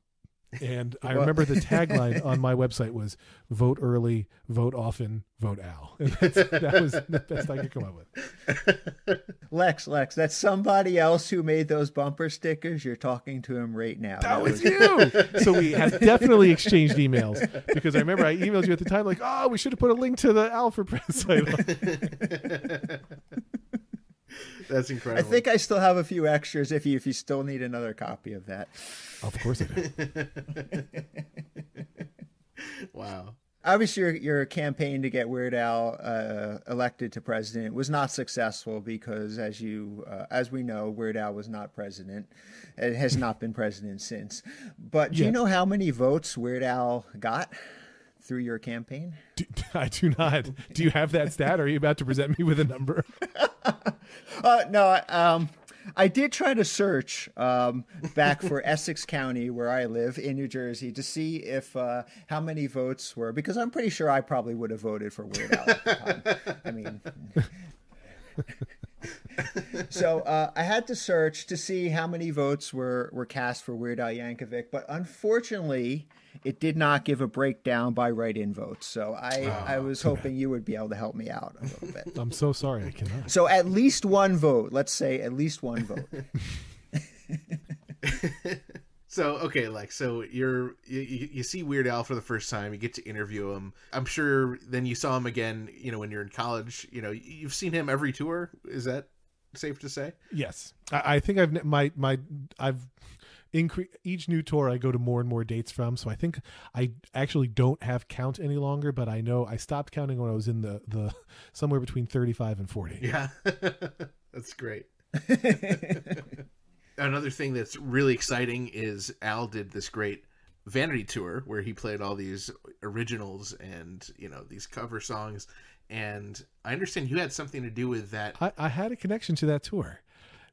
And I well, remember the tagline on my website was "Vote early, vote often, vote Al." And that's, that was the best I could come up with. Lex, Lex, that's somebody else who made those bumper stickers. You're talking to him right now. That, that was you. So we have definitely exchanged emails, because I remember I emailed you at the time like, "Oh, we should have put a link to the Al for Press site." That's incredible. I think I still have a few extras if you if you still need another copy of that. Of course I do. Wow. Obviously, your, your campaign to get Weird Al uh, elected to president was not successful because, as you uh, as we know, Weird Al was not president. It has not been president since. But do yes. you know how many votes Weird Al got through your campaign? Do, I do not. Do you have that stat? Or are you about to present me with a number? Uh, no, um, I did try to search um, back for Essex County, where I live in New Jersey, to see if uh, how many votes were, because I'm pretty sure I probably would have voted for Weird Al at the time. I mean, so uh, I had to search to see how many votes were, were cast for Weird Al Yankovic, but unfortunately, it did not give a breakdown by write-in votes. So I, oh, I was hoping bad. you would be able to help me out a little bit. I'm so sorry. I cannot. So at least one vote. Let's say at least one vote. So, okay, Lex, so you're, you, you see Weird Al for the first time. You get to interview him. I'm sure then you saw him again, you know, when you're in college. You know, you've seen him every tour. Is that safe to say? Yes. I, I think I've... my my I've... Incre- each new tour I go to more and more dates from, so I think I actually don't have count any longer, but I know I stopped counting when I was in the the somewhere between thirty-five and forty. Yeah. That's great. Another thing that's really exciting is Al did this great vanity tour where he played all these originals and, you know, these cover songs, and I understand you had something to do with that. I, I had a connection to that tour.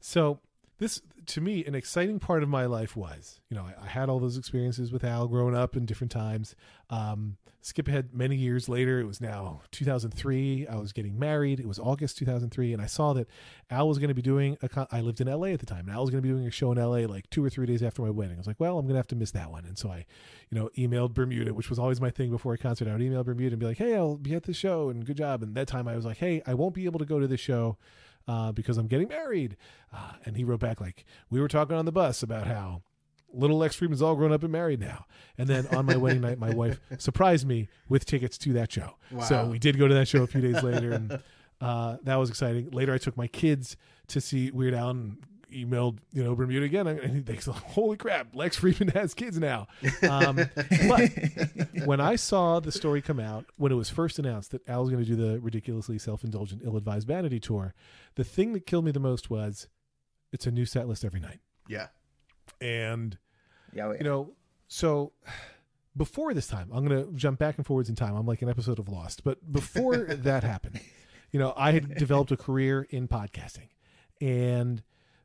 So this, to me, an exciting part of my life was, you know, I, I had all those experiences with Al growing up in different times. Um, skip ahead many years later. It was now two thousand three. I was getting married. It was August two thousand three. And I saw that Al was going to be doing a con- I lived in L A at the time. And Al was going to be doing a show in L A like two or three days after my wedding. I was like, well, I'm going to have to miss that one. And so I, you know, emailed Bermuda, which was always my thing before a concert. I would email Bermuda and be like, hey, I'll be at the show and good job. And that time I was like, hey, I won't be able to go to the show Uh, because I'm getting married. Uh, and he wrote back like, we were talking on the bus about how little Lex Fridman's all grown up and married now. And then on my wedding night, my wife surprised me with tickets to that show. Wow. So we did go to that show a few days later, and uh, that was exciting. Later, I took my kids to see Weird Al and emailed, you know, Bermuda again. And they said, holy crap, Lex Fridman has kids now. Um, but when I saw the story come out, when it was first announced that Al was going to do the ridiculously self-indulgent, ill-advised vanity tour, the thing that killed me the most was it's a new set list every night. Yeah. And, yeah, yeah. you know, so before this time, I'm going to jump back and forwards in time. I'm like an episode of Lost. But before that happened, you know, I had developed a career in podcasting. And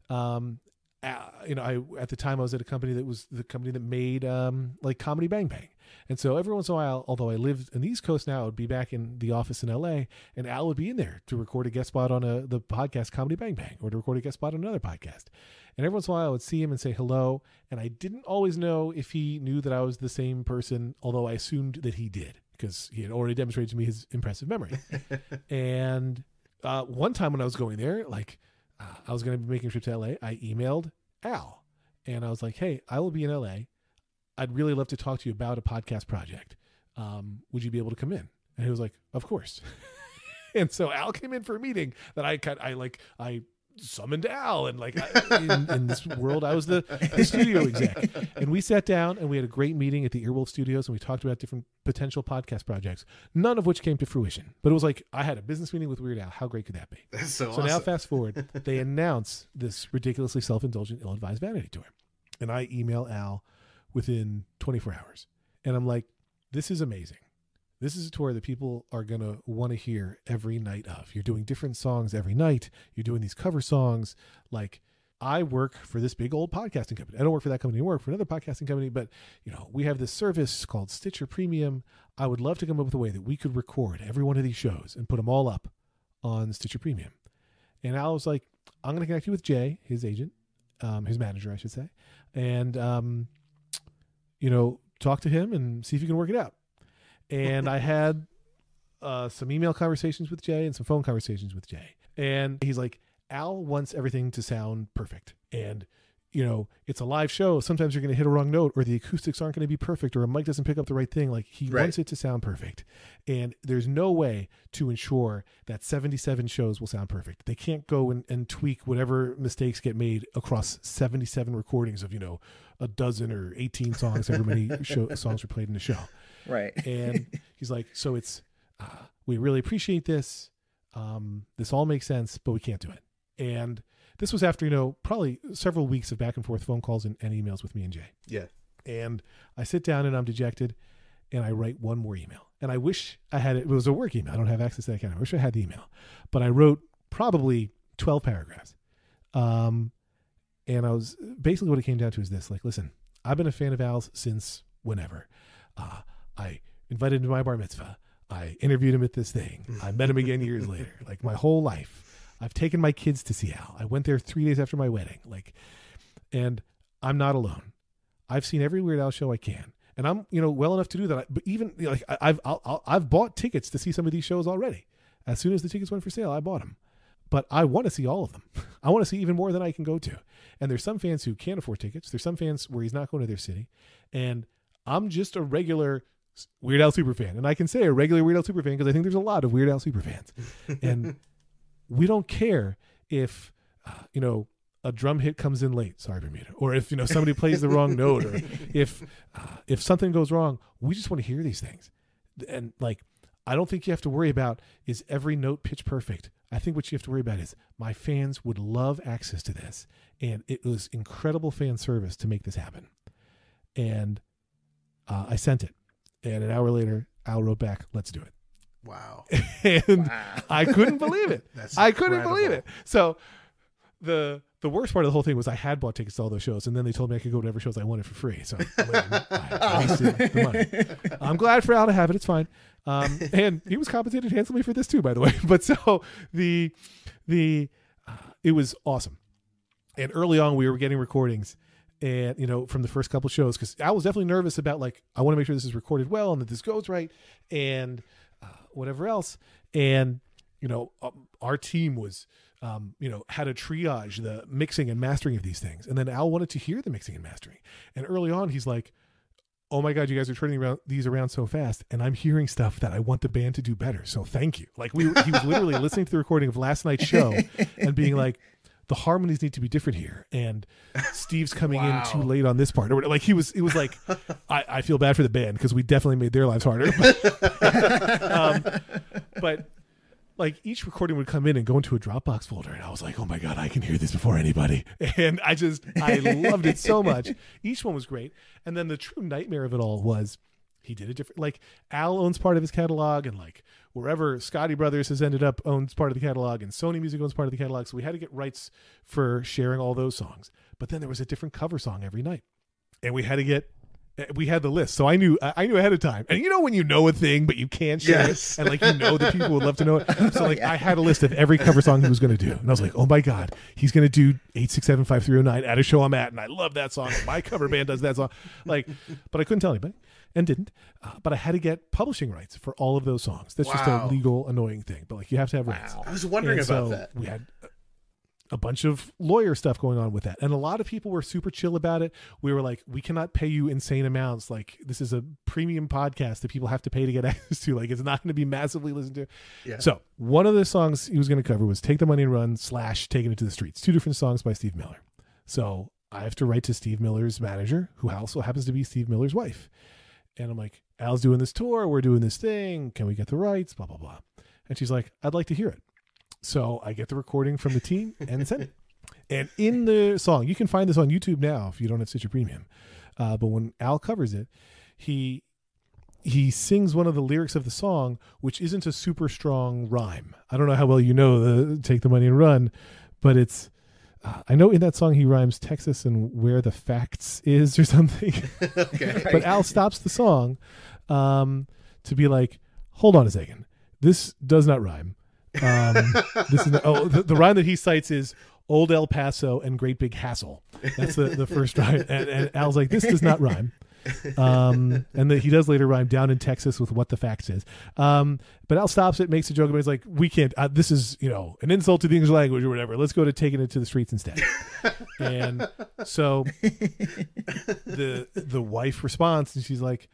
Um, uh, you know, I, at the time I was at a company that was the company that made, um, like Comedy Bang Bang. And so every once in a while, although I lived in the East Coast now, I would be back in the office in L A, and Al would be in there to record a guest spot on a, the podcast Comedy Bang Bang, or to record a guest spot on another podcast. And every once in a while I would see him and say hello. And I didn't always know if he knew that I was the same person, although I assumed that he did because he had already demonstrated to me his impressive memory. And, uh, one time when I was going there, like, I was going to be making a trip to L A. I emailed Al and I was like, hey, I will be in L A. I'd really love to talk to you about a podcast project. Um, would you be able to come in? And he was like, of course. And so Al came in for a meeting that I cut. I like, I summoned Al, and like I, in, in this world, I was the, the studio exec, and we sat down and we had a great meeting at the Earwolf Studios. And we talked about different potential podcast projects, none of which came to fruition, but it was like, I had a business meeting with Weird Al. How great could that be? That's so, so awesome. Now fast forward, they announce this ridiculously self-indulgent, ill-advised vanity tour. And I email Al within twenty-four hours. And I'm like, This is amazing. This is a tour that people are going to want to hear every night of. You're doing different songs every night. You're doing these cover songs. Like, I work for this big old podcasting company. I don't work for that company. I work for another podcasting company. But, you know, we have this service called Stitcher Premium. I would love to come up with a way that we could record every one of these shows and put them all up on Stitcher Premium. And Al was like, I'm going to connect you with Jay, his agent, um, his manager, I should say. And, um, you know, talk to him and see if you can work it out. And I had uh, some email conversations with Jay and some phone conversations with Jay. And he's like, Al wants everything to sound perfect. And, you know, it's a live show. Sometimes you're going to hit a wrong note, or the acoustics aren't going to be perfect, or a mic doesn't pick up the right thing. Like, he right. wants it to sound perfect. And there's no way to ensure that seventy-seven shows will sound perfect. They can't go and, and tweak whatever mistakes get made across seventy-seven recordings of, you know, a dozen or eighteen songs, however many show, songs were played in the show. Right. And he's like, so it's, uh, we really appreciate this. Um, this all makes sense, but we can't do it. And this was after, you know, probably several weeks of back and forth phone calls and, and emails with me and Jay. Yeah. And I sit down and I'm dejected and I write one more email. And I wish I had it. It was a work email. I don't have access to that kind of, I wish I had the email, but I wrote probably twelve paragraphs. Um, and I was basically, what it came down to is this, like, listen, I've been a fan of Al's since whenever. Uh, I invited him to my bar mitzvah. I interviewed him at this thing. I met him again years later. Like, my whole life, I've taken my kids to see Al. I went there three days after my wedding. Like, and I'm not alone. I've seen every Weird Al show I can, and I'm, you know, well enough to do that. But even, you know, like, I've I'll, I'll, I've bought tickets to see some of these shows already. As soon as the tickets went for sale, I bought them. But I want to see all of them. I want to see even more than I can go to. And there's some fans who can't afford tickets. There's some fans where he's not going to their city, and I'm just a regular Weird Al superfan. And I can say a regular Weird Al superfan because I think there's a lot of Weird Al superfans. And we don't care if, uh, you know, a drum hit comes in late, sorry Bermuda, or if, you know, somebody plays the wrong note, or if, uh, if something goes wrong, we just want to hear these things. And, like, I don't think you have to worry about is every note pitch perfect. I think what you have to worry about is my fans would love access to this. And it was incredible fan service to make this happen. And Uh, I sent it, and an hour later, Al wrote back, "Let's do it." Wow! And wow. I couldn't believe it. That's I couldn't incredible. believe it. So the the worst part of the whole thing was I had bought tickets to all those shows, and then they told me I could go to whatever shows I wanted for free. So I, I wasted the money. I'm glad for Al to have it. It's fine, um, and he was compensated handsomely for this too, by the way. But so the the uh, it was awesome, and early on we were getting recordings. And, you know, from the first couple shows, because I was definitely nervous about, like, I want to make sure this is recorded well and that this goes right and uh, whatever else. And, you know, um, our team was, um, you know, had to triage the mixing and mastering of these things. And then Al wanted to hear the mixing and mastering. And early on, he's like, oh my God, you guys are turning around, these around so fast. And I'm hearing stuff that I want the band to do better. So thank you. Like, we he was literally listening to the recording of last night's show and being like, the harmonies need to be different here. And Steve's coming wow. in too late on this part. Or, like, he was, it was like, I, I feel bad for the band because we definitely made their lives harder. um, but like each recording would come in and go into a Dropbox folder. And I was like, oh my God, I can hear this before anybody. And I just, I loved it so much. Each one was great. And then the true nightmare of it all was he did a different, like, Al owns part of his catalog, and, like, wherever Scotty Brothers has ended up owns part of the catalog, and Sony Music owns part of the catalog. So we had to get rights for sharing all those songs. But then there was a different cover song every night, and we had to get, we had the list. So I knew, I knew ahead of time. And you know, when you know a thing, but you can't share yes. it, and, like, you know, the people would love to know it. So, like, yeah. I had a list of every cover song he was going to do. And I was like, oh my God, he's going to do eight six seven five three oh nine at a show I'm at. And I love that song. My cover band does that song. Like, but I couldn't tell anybody. And didn't, uh, but I had to get publishing rights for all of those songs. That's wow. just a legal, annoying thing. But, like, you have to have rights. Wow. I was wondering and about so that. We had a bunch of lawyer stuff going on with that, and a lot of people were super chill about it. We were like, we cannot pay you insane amounts. Like, this is a premium podcast that people have to pay to get access to. Like, it's not going to be massively listened to. Yeah. So one of the songs he was going to cover was "Take the Money and Run" slash "Taking It to the Streets." Two different songs by Steve Miller. So I have to write to Steve Miller's manager, who also happens to be Steve Miller's wife. And I'm like, Al's doing this tour. We're doing this thing. Can we get the rights? Blah, blah, blah. And she's like, I'd like to hear it. So I get the recording from the team and send it. And in the song, you can find this on YouTube now if you don't have Stitcher Premium. Uh, but when Al covers it, he he sings one of the lyrics of the song, which isn't a super strong rhyme. I don't know how well you know the Take the Money and Run, but it's, uh, I know in that song he rhymes Texas and where the facts is or something. Okay. But Al stops the song um, to be like, hold on a second. This does not rhyme. Um, this is not, oh, the, the rhyme that he cites is Old El Paso and Great Big Hassle. That's the, the first rhyme. And, and Al's like, this does not rhyme. um and then he does later rhyme down in Texas with what the facts is, um but Al stops it, makes a joke about it. He's like, we can't, uh, this is, you know, an insult to the English language or whatever, let's go to taking it to the streets instead. And so the the wife responds and she's like,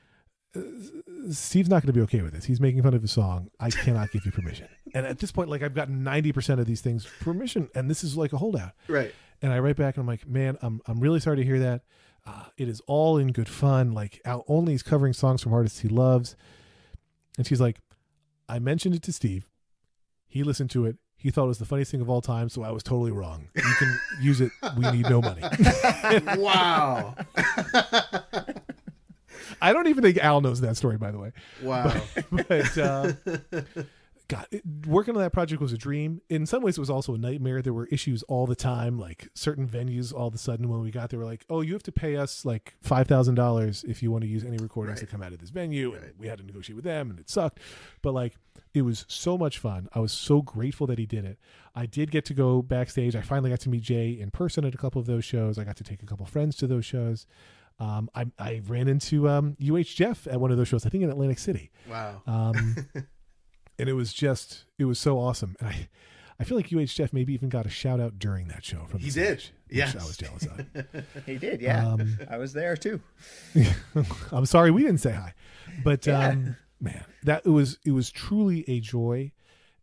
Steve's not going to be okay with this, he's making fun of his song, I cannot give you permission. And at this point, like, I've gotten ninety percent of these things permission, and this is like a holdout, right? And I write back and I'm like, man, I'm I'm really sorry to hear that. Uh, it is all in good fun. Like, Al only is covering songs from artists he loves. And she's like, I mentioned it to Steve. He listened to it. He thought it was the funniest thing of all time. So I was totally wrong. You can use it. We need no money. Wow. I don't even think Al knows that story, by the way. Wow. But, but uh, God, it, working on that project was a dream. In some ways, it was also a nightmare. There were issues all the time, like certain venues all of a sudden when we got there were like, oh, you have to pay us like five thousand dollars if you want to use any recordings right. that come out of this venue. Right. And we had to negotiate with them, and it sucked. But like, it was so much fun. I was so grateful that he did it. I did get to go backstage. I finally got to meet Jay in person at a couple of those shows. I got to take a couple of friends to those shows. Um, I, I ran into um, U H Jeff at one of those shows, I think in Atlantic City. Wow. Um, and it was just, it was so awesome. And I, I feel like U H Jeff maybe even got a shout out during that show. From he did. Stage, yes. Which I was jealous of. He did. Yeah. Um, I was there too. I'm sorry we didn't say hi, but yeah. um, man, that it was, it was truly a joy.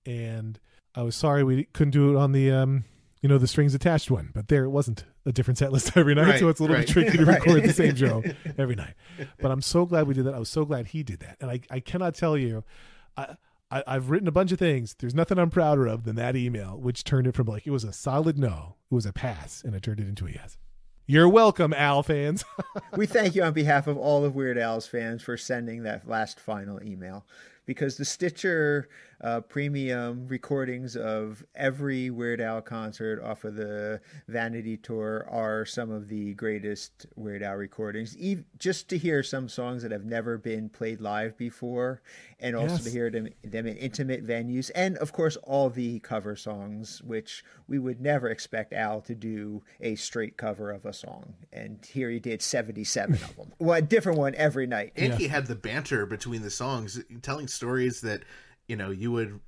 And I was sorry we couldn't do it on the, um, you know, the strings attached one, but there it wasn't a different set list every night. Right, so it's a little right. bit tricky to record the same show every night, but I'm so glad we did that. I was so glad he did that. And I, I cannot tell you, I, I, I've written a bunch of things. There's nothing I'm prouder of than that email, which turned it from like, it was a solid no, it was a pass, and it turned it into a yes. You're welcome, Al fans. We thank you on behalf of all of Weird Al's fans for sending that last final email, because the Stitcher uh, Premium recordings of every Weird Al concert off of the Vanity Tour are some of the greatest Weird Al recordings. Even just to hear some songs that have never been played live before, and also yes. to hear them, them in intimate venues, and of course all the cover songs, which we would never expect Al to do a straight cover of a song. And here he did seventy-seven of them. Well, a different one every night. And yeah. he had the banter between the songs, telling stories that, you know, you would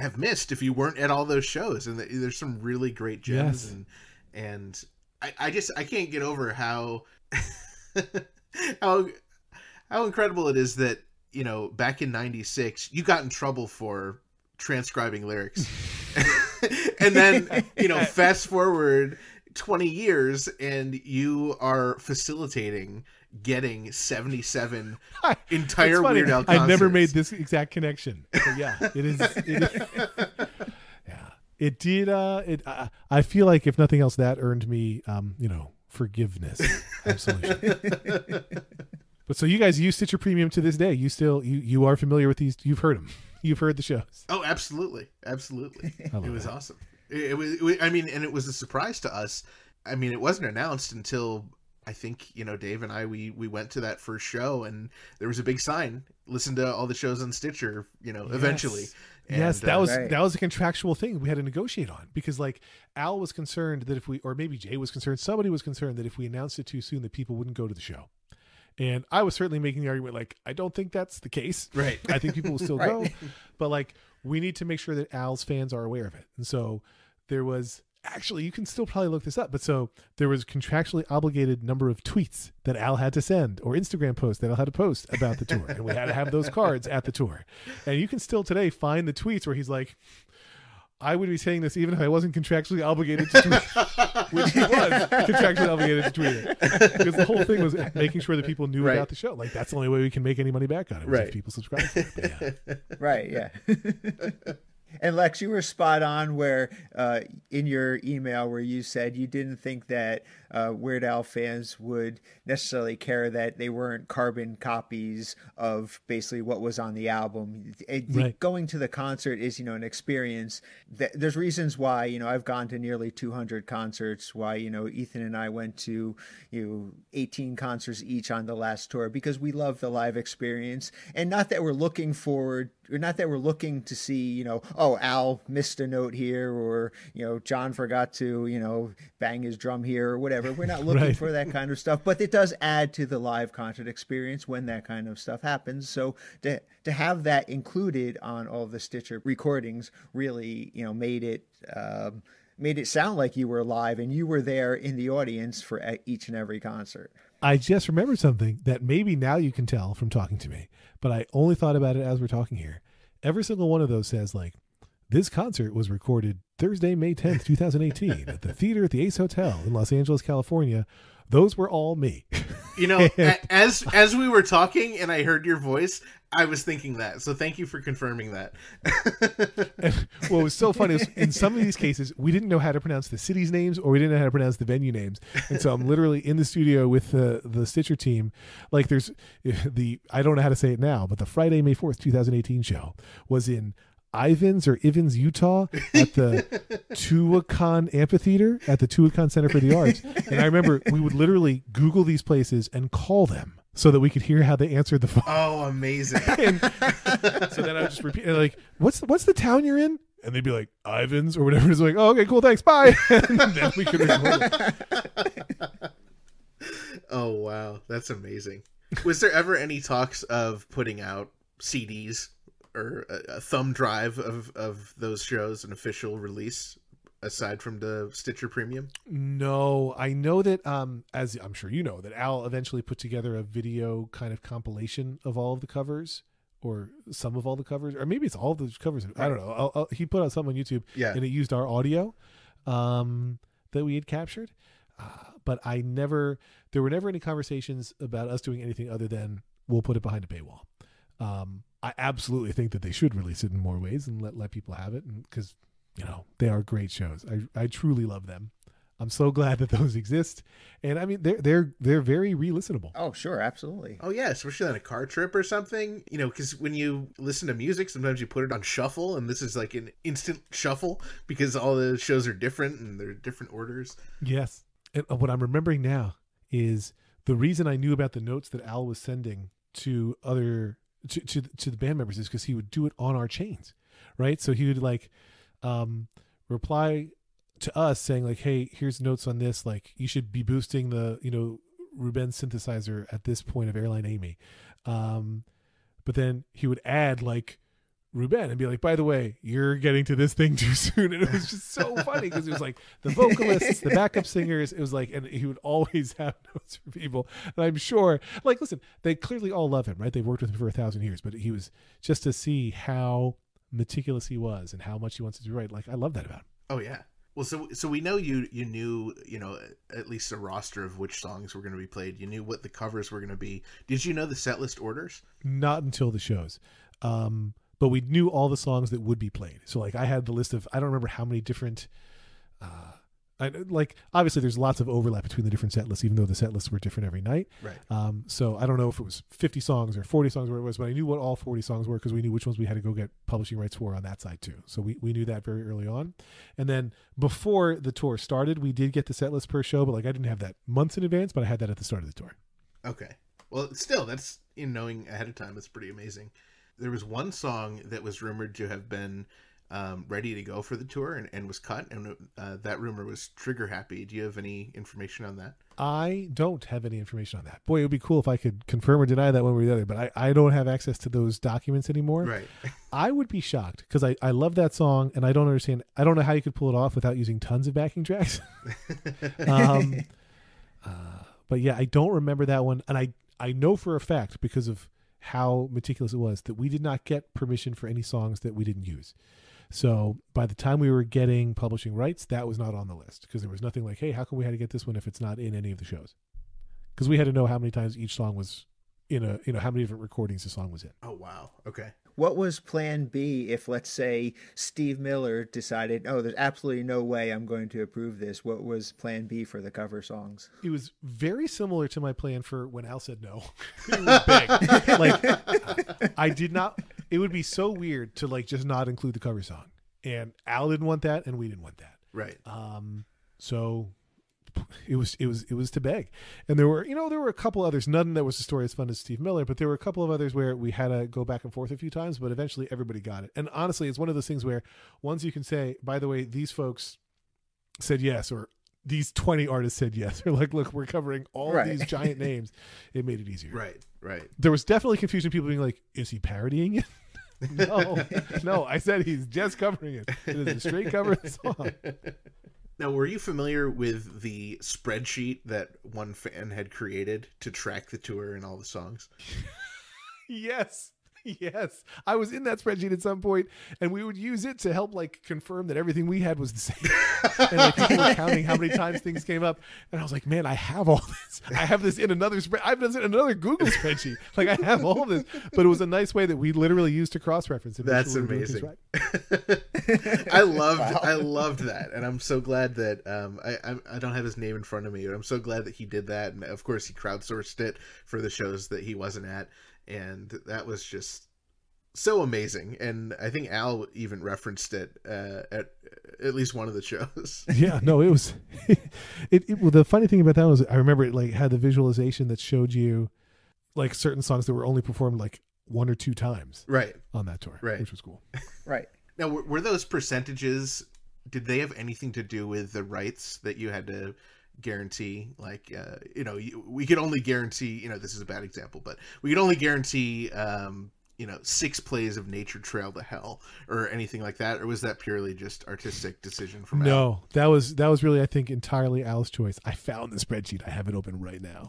have missed if you weren't at all those shows. And there's some really great gems. Yes. And, and I, I just, I can't get over how, how, how incredible it is that, you know, back in ninety-six, you got in trouble for transcribing lyrics. And then, you know, fast forward twenty years and you are facilitating getting seventy-seven entire Weird Al concerts. I never made this exact connection. So yeah, it is. It is yeah, it did. Uh, it. Uh, I feel like if nothing else, that earned me, um, you know, forgiveness. Absolutely. But so you guys use Stitcher Premium to this day. You still you you are familiar with these. You've heard them. You've heard the shows. Oh, absolutely, absolutely. It was that. awesome. It, it was. It, I mean, and it was a surprise to us. I mean, it wasn't announced until, I think, you know, Dave and I, we, we went to that first show and there was a big sign, listen to all the shows on Stitcher, you know, yes. eventually. And, yes, that uh, was, right. that was a contractual thing we had to negotiate on, because like Al was concerned that if we, or maybe Jay was concerned, somebody was concerned that if we announced it too soon, that people wouldn't go to the show. And I was certainly making the argument, like, I don't think that's the case. Right. I think people will still right. go, but like, we need to make sure that Al's fans are aware of it. And so there was, actually, you can still probably look this up, but so there was contractually obligated number of tweets that Al had to send, or Instagram posts that Al had to post about the tour. And we had to have those cards at the tour. And you can still today find the tweets where he's like, I would be saying this even if I wasn't contractually obligated to tweet, which he was contractually obligated to tweet it. Because the whole thing was making sure that people knew right. about the show. Like, that's the only way we can make any money back on it, was right. if people subscribe to it. But yeah. Right, yeah. And Lex, you were spot on where uh, in your email where you said you didn't think that uh, Weird Al fans would necessarily care that they weren't carbon copies of basically what was on the album. It, right. Going to the concert is, you know, an experience. That, there's reasons why, you know, I've gone to nearly two hundred concerts, why, you know, Ethan and I went to, you know, eighteen concerts each on the last tour, because we love the live experience. And not that we're looking forward, or not that we're looking to see, you know, oh, Al missed a note here, or, you know, John forgot to, you know, bang his drum here or whatever. We're not looking right. for that kind of stuff, but it does add to the live concert experience when that kind of stuff happens. So to to have that included on all the Stitcher recordings really, you know, made it um, made it sound like you were live and you were there in the audience for each and every concert. I just remembered something that maybe now you can tell from talking to me, but I only thought about it as we're talking here. Every single one of those says, like, this concert was recorded Thursday, May tenth, two thousand eighteen at the theater at the Ace Hotel in Los Angeles, California. Those were all me. You know, as as we were talking and I heard your voice, I was thinking that. So thank you for confirming that. And what was so funny is in some of these cases, we didn't know how to pronounce the cities' names, or we didn't know how to pronounce the venue names. And so I'm literally in the studio with the, the Stitcher team. Like, there's the, I don't know how to say it now, but the Friday, May fourth, two thousand eighteen show was in Ivins or Ivins, Utah at the Tuacon Amphitheater at the Tuacon Center for the Arts. And I remember we would literally Google these places and call them so that we could hear how they answered the phone. Oh, amazing. And so then I would just repeat, like, what's, what's the town you're in? And they'd be like, Ivins or whatever. It's like, oh, okay, cool, thanks, bye. And then we could record it. Oh, wow. That's amazing. Was there ever any talks of putting out C Ds? Or a, a thumb drive of, of those shows, an official release aside from the Stitcher Premium? No, I know that, um, as I'm sure you know, that Al eventually put together a video kind of compilation of all of the covers, or some of all the covers, or maybe it's all the covers. Right. I don't know. I'll, I'll, he put out some on YouTube, yeah. and it used our audio um, that we had captured. Uh, but I never, there were never any conversations about us doing anything other than we'll put it behind a paywall. Um, I absolutely think that they should release it in more ways and let, let people have it, because, you know, they are great shows. I, I truly love them. I'm so glad that those exist. And I mean, they're, they're, they're very re-listenable. Oh, sure. Absolutely. Oh yeah. Especially on a car trip or something, you know, cause when you listen to music, sometimes you put it on shuffle, and this is like an instant shuffle because all the shows are different and they're different orders. Yes. And what I'm remembering now is the reason I knew about the notes that Al was sending to other To, to to the band members is because he would do it on our chains, right? So he would like um reply to us saying, like, hey, here's notes on this, like, you should be boosting the, you know, Ruben synthesizer at this point of Airline Amy, um but then he would add, like, Ruben and be like, by the way, you're getting to this thing too soon. And it was just so funny because it was like the vocalists, the backup singers, it was like, and he would always have notes for people. And I'm sure, like, listen, they clearly all love him, right? They've worked with him for a thousand years, but he was, just to see how meticulous he was and how much he wants to do right. Like, I love that about him. Oh yeah. Well, so, so we know you, you knew, you know, at least a roster of which songs were going to be played. You knew what the covers were going to be. Did you know the set list orders? Not until the shows. Um, But we knew all the songs that would be played. So, like, I had the list of, I don't remember how many different, uh, I, like, obviously there's lots of overlap between the different set lists, even though the set lists were different every night. Right. Um, so I don't know if it was fifty songs or forty songs, where it was, but I knew what all forty songs were because we knew which ones we had to go get publishing rights for on that side too. So we, we knew that very early on. And then before the tour started, we did get the set list per show, but, like, I didn't have that months in advance, but I had that at the start of the tour. Okay. Well, still, that's, in knowing ahead of time, it's pretty amazing. There was one song that was rumored to have been um, ready to go for the tour and, and was cut, and uh, that rumor was Trigger Happy. Do you have any information on that? I don't have any information on that. Boy, it would be cool if I could confirm or deny that one way or the other, but I, I don't have access to those documents anymore. Right. I would be shocked because I, I love that song, and I don't understand. I don't know how you could pull it off without using tons of backing tracks. um, uh, but yeah, I don't remember that one. And I, I know for a fact, because of how meticulous it was, that we did not get permission for any songs that we didn't use. So by the time we were getting publishing rights, that was not on the list, because there was nothing like, hey, how come we had to get this one if it's not in any of the shows? Because we had to know how many times each song was in a, you know, how many different recordings the song was in. Oh, wow. Okay. what was plan B if, let's say, Steve Miller decided, oh, there's absolutely no way I'm going to approve this? What was plan B for the cover songs? It was very similar to my plan for When Al Said No. It was big. Like, I, I did not, it would be so weird to like just not include the cover song. And Al didn't want that, and we didn't want that. Right. Um, so it was, it was, it was to beg. And there were, you know, there were a couple others, none that was a story as fun as Steve Miller, but there were a couple of others where we had to go back and forth a few times, but eventually everybody got it. And honestly, it's one of those things where once you can say, by the way, these folks said yes, or these twenty artists said yes, or like, look, we're covering all right. these giant names. It made it easier. Right. Right. There was definitely confusion. People being like, is he parodying it? No, no, I said he's just covering it. It is a straight cover of the song. Now, were you familiar with the spreadsheet that one fan had created to track the tour and all the songs? Yes. Yes. I was in that spreadsheet at some point, and we would use it to help like confirm that everything we had was the same. And like, people were counting how many times things came up. And I was like, man, I have all this. I have this in another spread. I've done this in another Google spreadsheet. Like, I have all this. But it was a nice way that we literally used to cross-reference it. That's sure amazing. Right. I loved, wow. I loved that. And I'm so glad that um, I, I, I don't have his name in front of me, but I'm so glad that he did that. And of course he crowdsourced it for the shows that he wasn't at. And that was just so amazing. And I think Al even referenced it uh, at at least one of the shows. Yeah, no, it was. It, it well, the funny thing about that was I remember it like had the visualization that showed you like certain songs that were only performed like one or two times, right, on that tour, right, which was cool. Right. Now, were, were those percentages? Did they have anything to do with the rights that you had to guarantee? Like, uh, you know, you, we could only guarantee, you know, this is a bad example, but we could only guarantee, um, you know, six plays of Nature Trail to Hell or anything like that. Or was that purely just artistic decision from Al? No, that was, that was really, I think, entirely Al's choice. I found the spreadsheet. I have it open right now.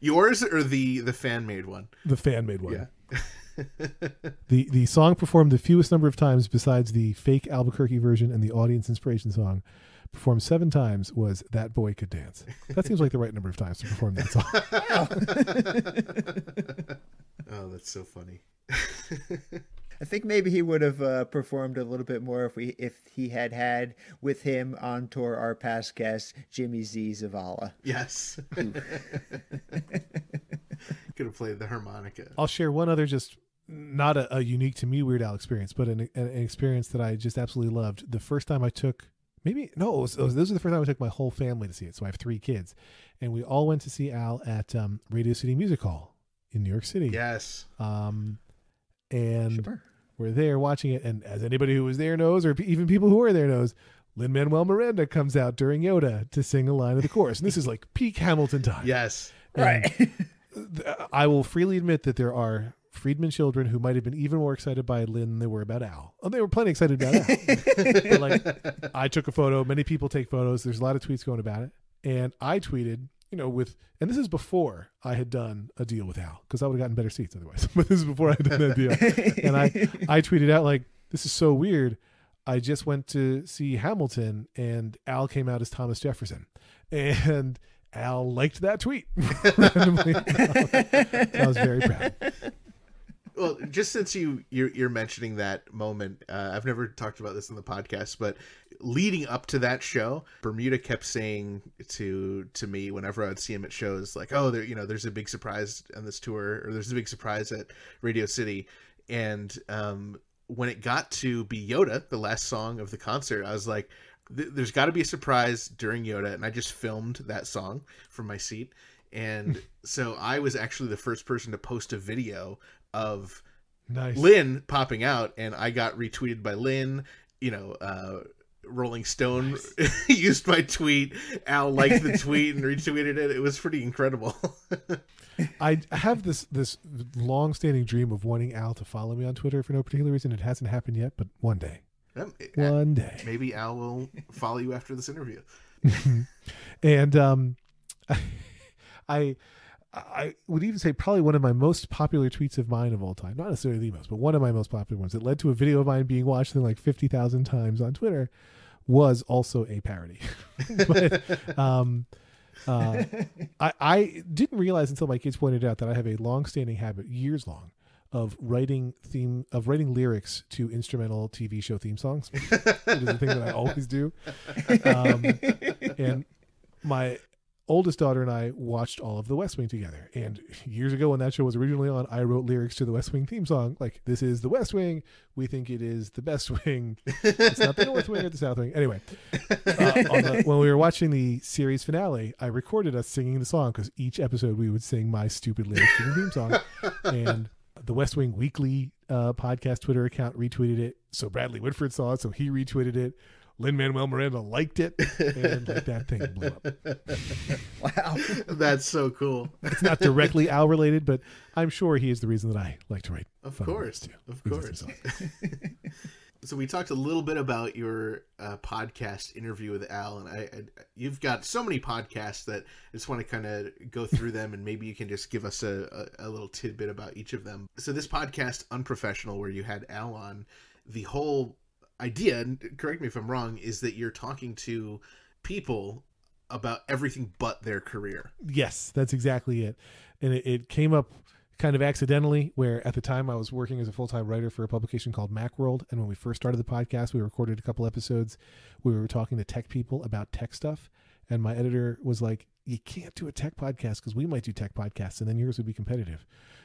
Yours or the, the fan made one? The fan made one. Yeah. the the song performed the fewest number of times besides the fake Albuquerque version and the audience inspiration song performed seven times was That Boy Could Dance. That seems like the right number of times to perform that song. Oh, that's so funny. I think maybe he would have uh, performed a little bit more if we if he had had with him on tour our past guest Jimmy Z Zavala. Yes. Could have played the harmonica. I'll share one other just not a, a unique to me Weird Al experience, but an, an experience that I just absolutely loved. The first time I took, maybe, no, it was, it was, this was the first time I took my whole family to see it. So I have three kids. And we all went to see Al at um, Radio City Music Hall in New York City. Yes. Um, and sure. We're there watching it. And as anybody who was there knows, or even people who were there knows, Lin-Manuel Miranda comes out during Yoda to sing a line of the chorus. And this is like peak Hamilton time. Yes. And right. I will freely admit that there are Friedman children who might have been even more excited by Lynn than they were about Al. Oh, they were plenty excited about Al. But like, I took a photo. Many people take photos. There's a lot of tweets going about it. And I tweeted, you know, with, and this is before I had done a deal with Al, because I would have gotten better seats otherwise. But this is before I had done that deal. And I, I tweeted out like, this is so weird. I just went to see Hamilton and Al came out as Thomas Jefferson. And Al liked that tweet. Randomly. I was very proud. Well, just since you you're, you're mentioning that moment, uh, I've never talked about this in the podcast, but leading up to that show, Bermuda kept saying to to me whenever I would see him at shows, like, "Oh, there, you know, there's a big surprise on this tour, or there's a big surprise at Radio City," and um, when it got to be Yoda, the last song of the concert, I was like, there's got to be a surprise during Yoda. And I just filmed that song from my seat. And so I was actually the first person to post a video of nice. Lynn popping out. And I got retweeted by Lynn, you know, uh, Rolling Stone nice. Used my tweet. Al liked the tweet and retweeted it. It was pretty incredible. I have this this long-standing dream of wanting Al to follow me on Twitter for no particular reason. It hasn't happened yet, but one day. One day. Maybe Al will follow you after this interview. And um, I, I I would even say probably one of my most popular tweets of mine of all time, not necessarily the most, but one of my most popular ones that led to a video of mine being watched like fifty thousand times on Twitter was also a parody. But um, Uh, I, I didn't realize until my kids pointed out that I have a long-standing habit, years long, of writing theme of writing lyrics to instrumental T V show theme songs. It is the thing that I always do. Um, and my oldest daughter and I watched all of The West Wing together. And years ago, when that show was originally on, I wrote lyrics to the West Wing theme song. Like, this is the West Wing. We think it is the best wing. It's not the North Wing or the South Wing. Anyway, uh, on the, when we were watching the series finale, I recorded us singing the song, because each episode we would sing my stupid lyrics to the theme song. And the West Wing Weekly uh, podcast Twitter account retweeted it. So Bradley Whitford saw it, so he retweeted it. Lin-Manuel Miranda liked it, and like, that thing blew up. Wow. That's so cool. It's not directly Al related, but I'm sure he is the reason that I like to write. Of course. Too. Of course. So we talked a little bit about your uh, podcast interview with Al, and I, I, you've got so many podcasts that I just want to kind of go through them, and maybe you can just give us a, a, a little tidbit about each of them. So this podcast, Unprofessional, where you had Al on, the whole idea, and correct me if I'm wrong, is that you're talking to people about everything but their career. Yes, that's exactly it. And it, it came up kind of accidentally, where at the time I was working as a full-time writer for a publication called Macworld. And when we first started the podcast, we recorded a couple episodes. We were talking to tech people about tech stuff. And my editor was like, you can't do a tech podcast because we might do tech podcasts and then yours would be competitive.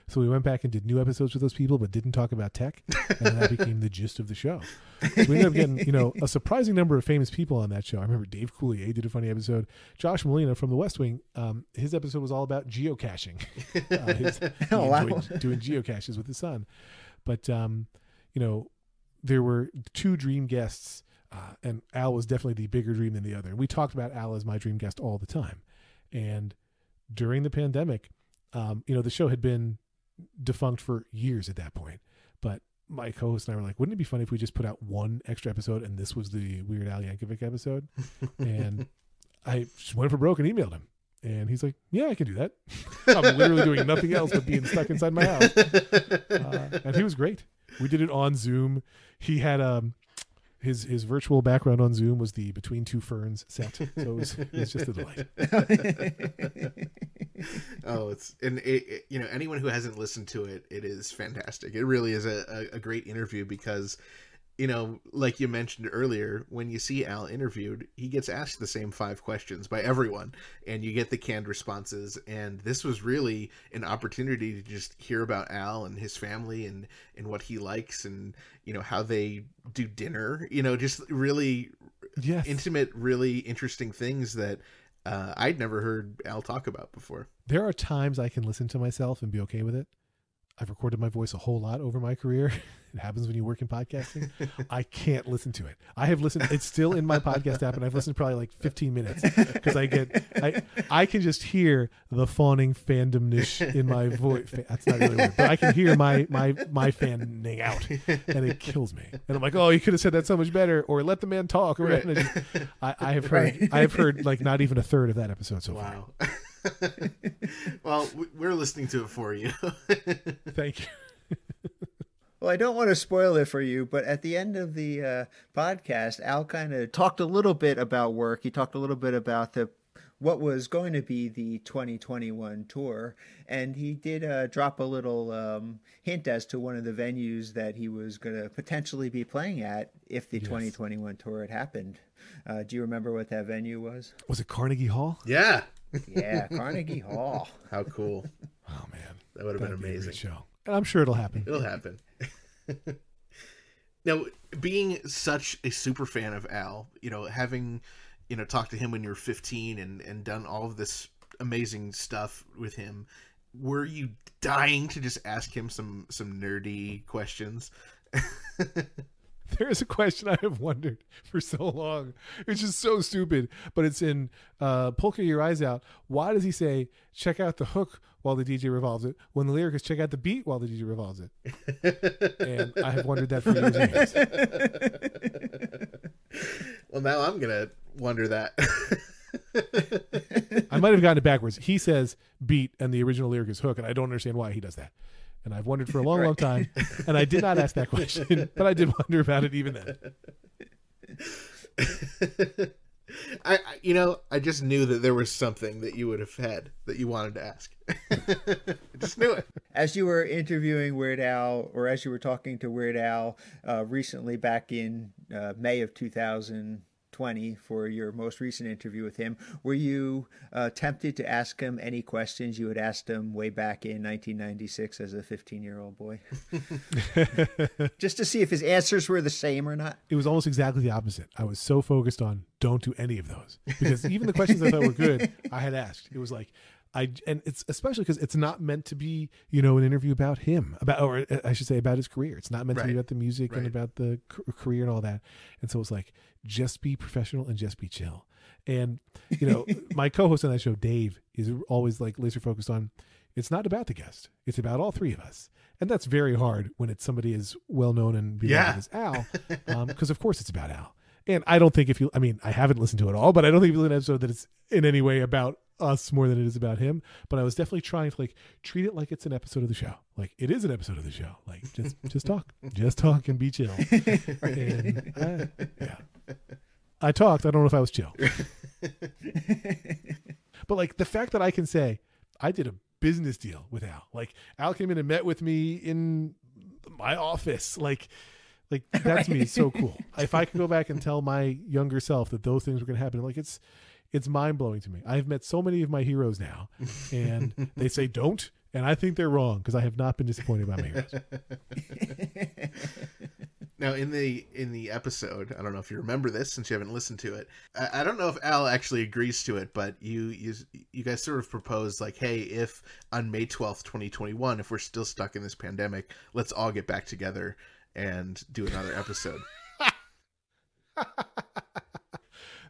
So we went back and did new episodes with those people, but didn't talk about tech. And that became the gist of the show. So we ended up getting, you know, a surprising number of famous people on that show. I remember Dave Coulier did a funny episode. Josh Molina from The West Wing, um, his episode was all about geocaching. Uh, his, oh, wow. Doing geocaches with his son. But, um, you know, there were two dream guests, uh, and Al was definitely the bigger dream than the other. And we talked about Al as my dream guest all the time. And during the pandemic, um, you know, the show had been defunct for years at that point, but my co-host and I were like, wouldn't it be funny if we just put out one extra episode? And this was the Weird Al Yankovic episode. And I just went for broke and emailed him. And he's like, yeah, I can do that. I'm literally doing nothing else but being stuck inside my house. Uh, and he was great. We did it on Zoom. He had, um, His his virtual background on Zoom was the Between Two Ferns set, so it was, it was just a delight. Oh, it's and it, it, you know, anyone who hasn't listened to it, it is fantastic. It really is a, a great interview because, you know, like you mentioned earlier, when you see Al interviewed, he gets asked the same five questions by everyone, and you get the canned responses. And this was really an opportunity to just hear about Al and his family and, and what he likes and, you know, how they do dinner, you know, just really yes. intimate, really interesting things that uh, I'd never heard Al talk about before. There are times I can listen to myself and be okay with it. I've recorded my voice a whole lot over my career. It happens when you work in podcasting. I can't listen to it. I have listened. It's still in my podcast app, and I've listened probably like fifteen minutes because I get, I, I can just hear the fawning fandomnish in my voice. That's not really weird, but I can hear my, my, my fanning out, and it kills me. And I'm like, oh, you could have said that so much better, or let the man talk. Or right. I, just, I, I have heard, right. I have heard like not even a third of that episode so wow. far. Well, we're listening to it for you. Thank you. Well, I don't want to spoil it for you, but at the end of the uh, podcast, Al kind of talked a little bit about work. He talked a little bit about the what was going to be the twenty twenty-one tour, and he did uh, drop a little um, hint as to one of the venues that he was going to potentially be playing at if the yes. twenty twenty-one tour had happened. Uh, do you remember what that venue was? Was it Carnegie Hall? Yeah. Yeah, Carnegie Hall. How cool. Oh, man. That would have been amazing. Be show. And I'm sure it'll happen. It'll happen. Now, being such a super fan of Al, you know, having, you know, talked to him when you were fifteen and, and done all of this amazing stuff with him, were you dying to just ask him some, some nerdy questions? There is a question I have wondered for so long. It's just so stupid, but it's in uh, Polka Your Eyes Out. Why does he say, check out the hook while the D J revolves it, when the lyric is check out the beat while the D J revolves it? And I have wondered that for years. Well, now I'm going to wonder that. I might have gotten it backwards. He says beat and the original lyric is hook, and I don't understand why he does that. And I've wondered for a long, right. long time, and I did not ask that question, but I did wonder about it even then. I, I, you know, I just knew that there was something that you would have had that you wanted to ask. I just knew it. As you were interviewing Weird Al, or as you were talking to Weird Al uh, recently back in uh, May of two thousand twenty for your most recent interview with him, were you uh, tempted to ask him any questions you had asked him way back in nineteen ninety-six as a fifteen-year-old boy? Just to see if his answers were the same or not? It was almost exactly the opposite. I was so focused on don't do any of those, because even the questions I thought were good, I had asked. It was like, I, and it's especially because it's not meant to be, you know, an interview about him, about, or I should say about his career. It's not meant right. to be about the music right. and about the career and all that. And so it's like, just be professional and just be chill. And, you know, my co-host on that show, Dave, is always like laser focused on, it's not about the guest. It's about all three of us. And that's very hard when it's somebody as well-known and beloved as Al, um, because of course it's about Al. And I don't think if you, I mean, I haven't listened to it all, but I don't think if you look at an episode that it's in any way about us more than it is about him. But I was definitely trying to like treat it like it's an episode of the show. Like it is an episode of the show. Like just just talk. Just talk and be chill. And I, yeah. I talked. I don't know if I was chill. But like the fact that I can say I did a business deal with Al. Like Al came in and met with me in my office. Like Like that's right. me. It's so cool. If I could go back and tell my younger self that those things were going to happen, like it's, it's mind blowing to me. I've met so many of my heroes now, and they say don't, and I think they're wrong because I have not been disappointed by my heroes. Now in the in the episode, I don't know if you remember this since you haven't listened to it. I, I don't know if Al actually agrees to it, but you you you guys sort of proposed like, hey, if on May twelfth, twenty twenty-one, if we're still stuck in this pandemic, let's all get back together and do another episode.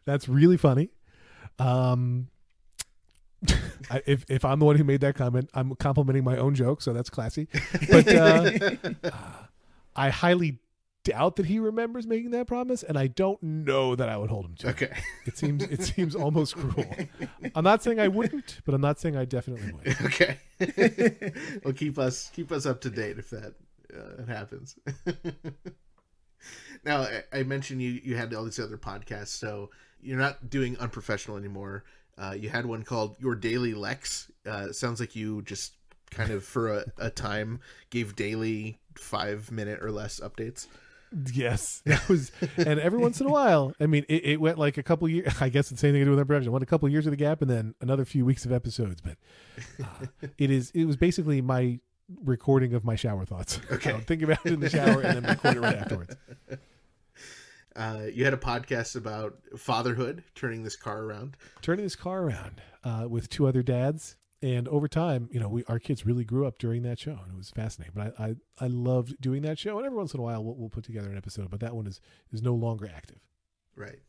That's really funny. Um, I, if if I'm the one who made that comment, I'm complimenting my own joke, so that's classy. But uh, uh, I highly doubt that he remembers making that promise, and I don't know that I would hold him to. Okay, it, it seems it seems almost cruel. I'm not saying I wouldn't, but I'm not saying I definitely would. Okay, well keep us keep us up to date if that. Uh, it happens. Now, I, I mentioned you, you had all these other podcasts, so you're not doing Unprofessional anymore. Uh, you had one called Your Daily Lex. Uh, sounds like you just kind of, for a, a time, gave daily five-minute or less updates. Yes. That was, and every once in a while, I mean, it, it went like a couple years. I guess it's the same thing to do with Unprofessional. It went a couple years of the gap and then another few weeks of episodes. But uh, it is it was basically my recording of my shower thoughts. Okay. I'll think about it in the shower and then record it right afterwards. Uh, you had a podcast about fatherhood, turning this car around. Turning this car around uh, with two other dads. And over time, you know, we, our kids really grew up during that show, and it was fascinating. But I, I, I loved doing that show. And every once in a while we'll, we'll put together an episode, but that one is, is no longer active. Right.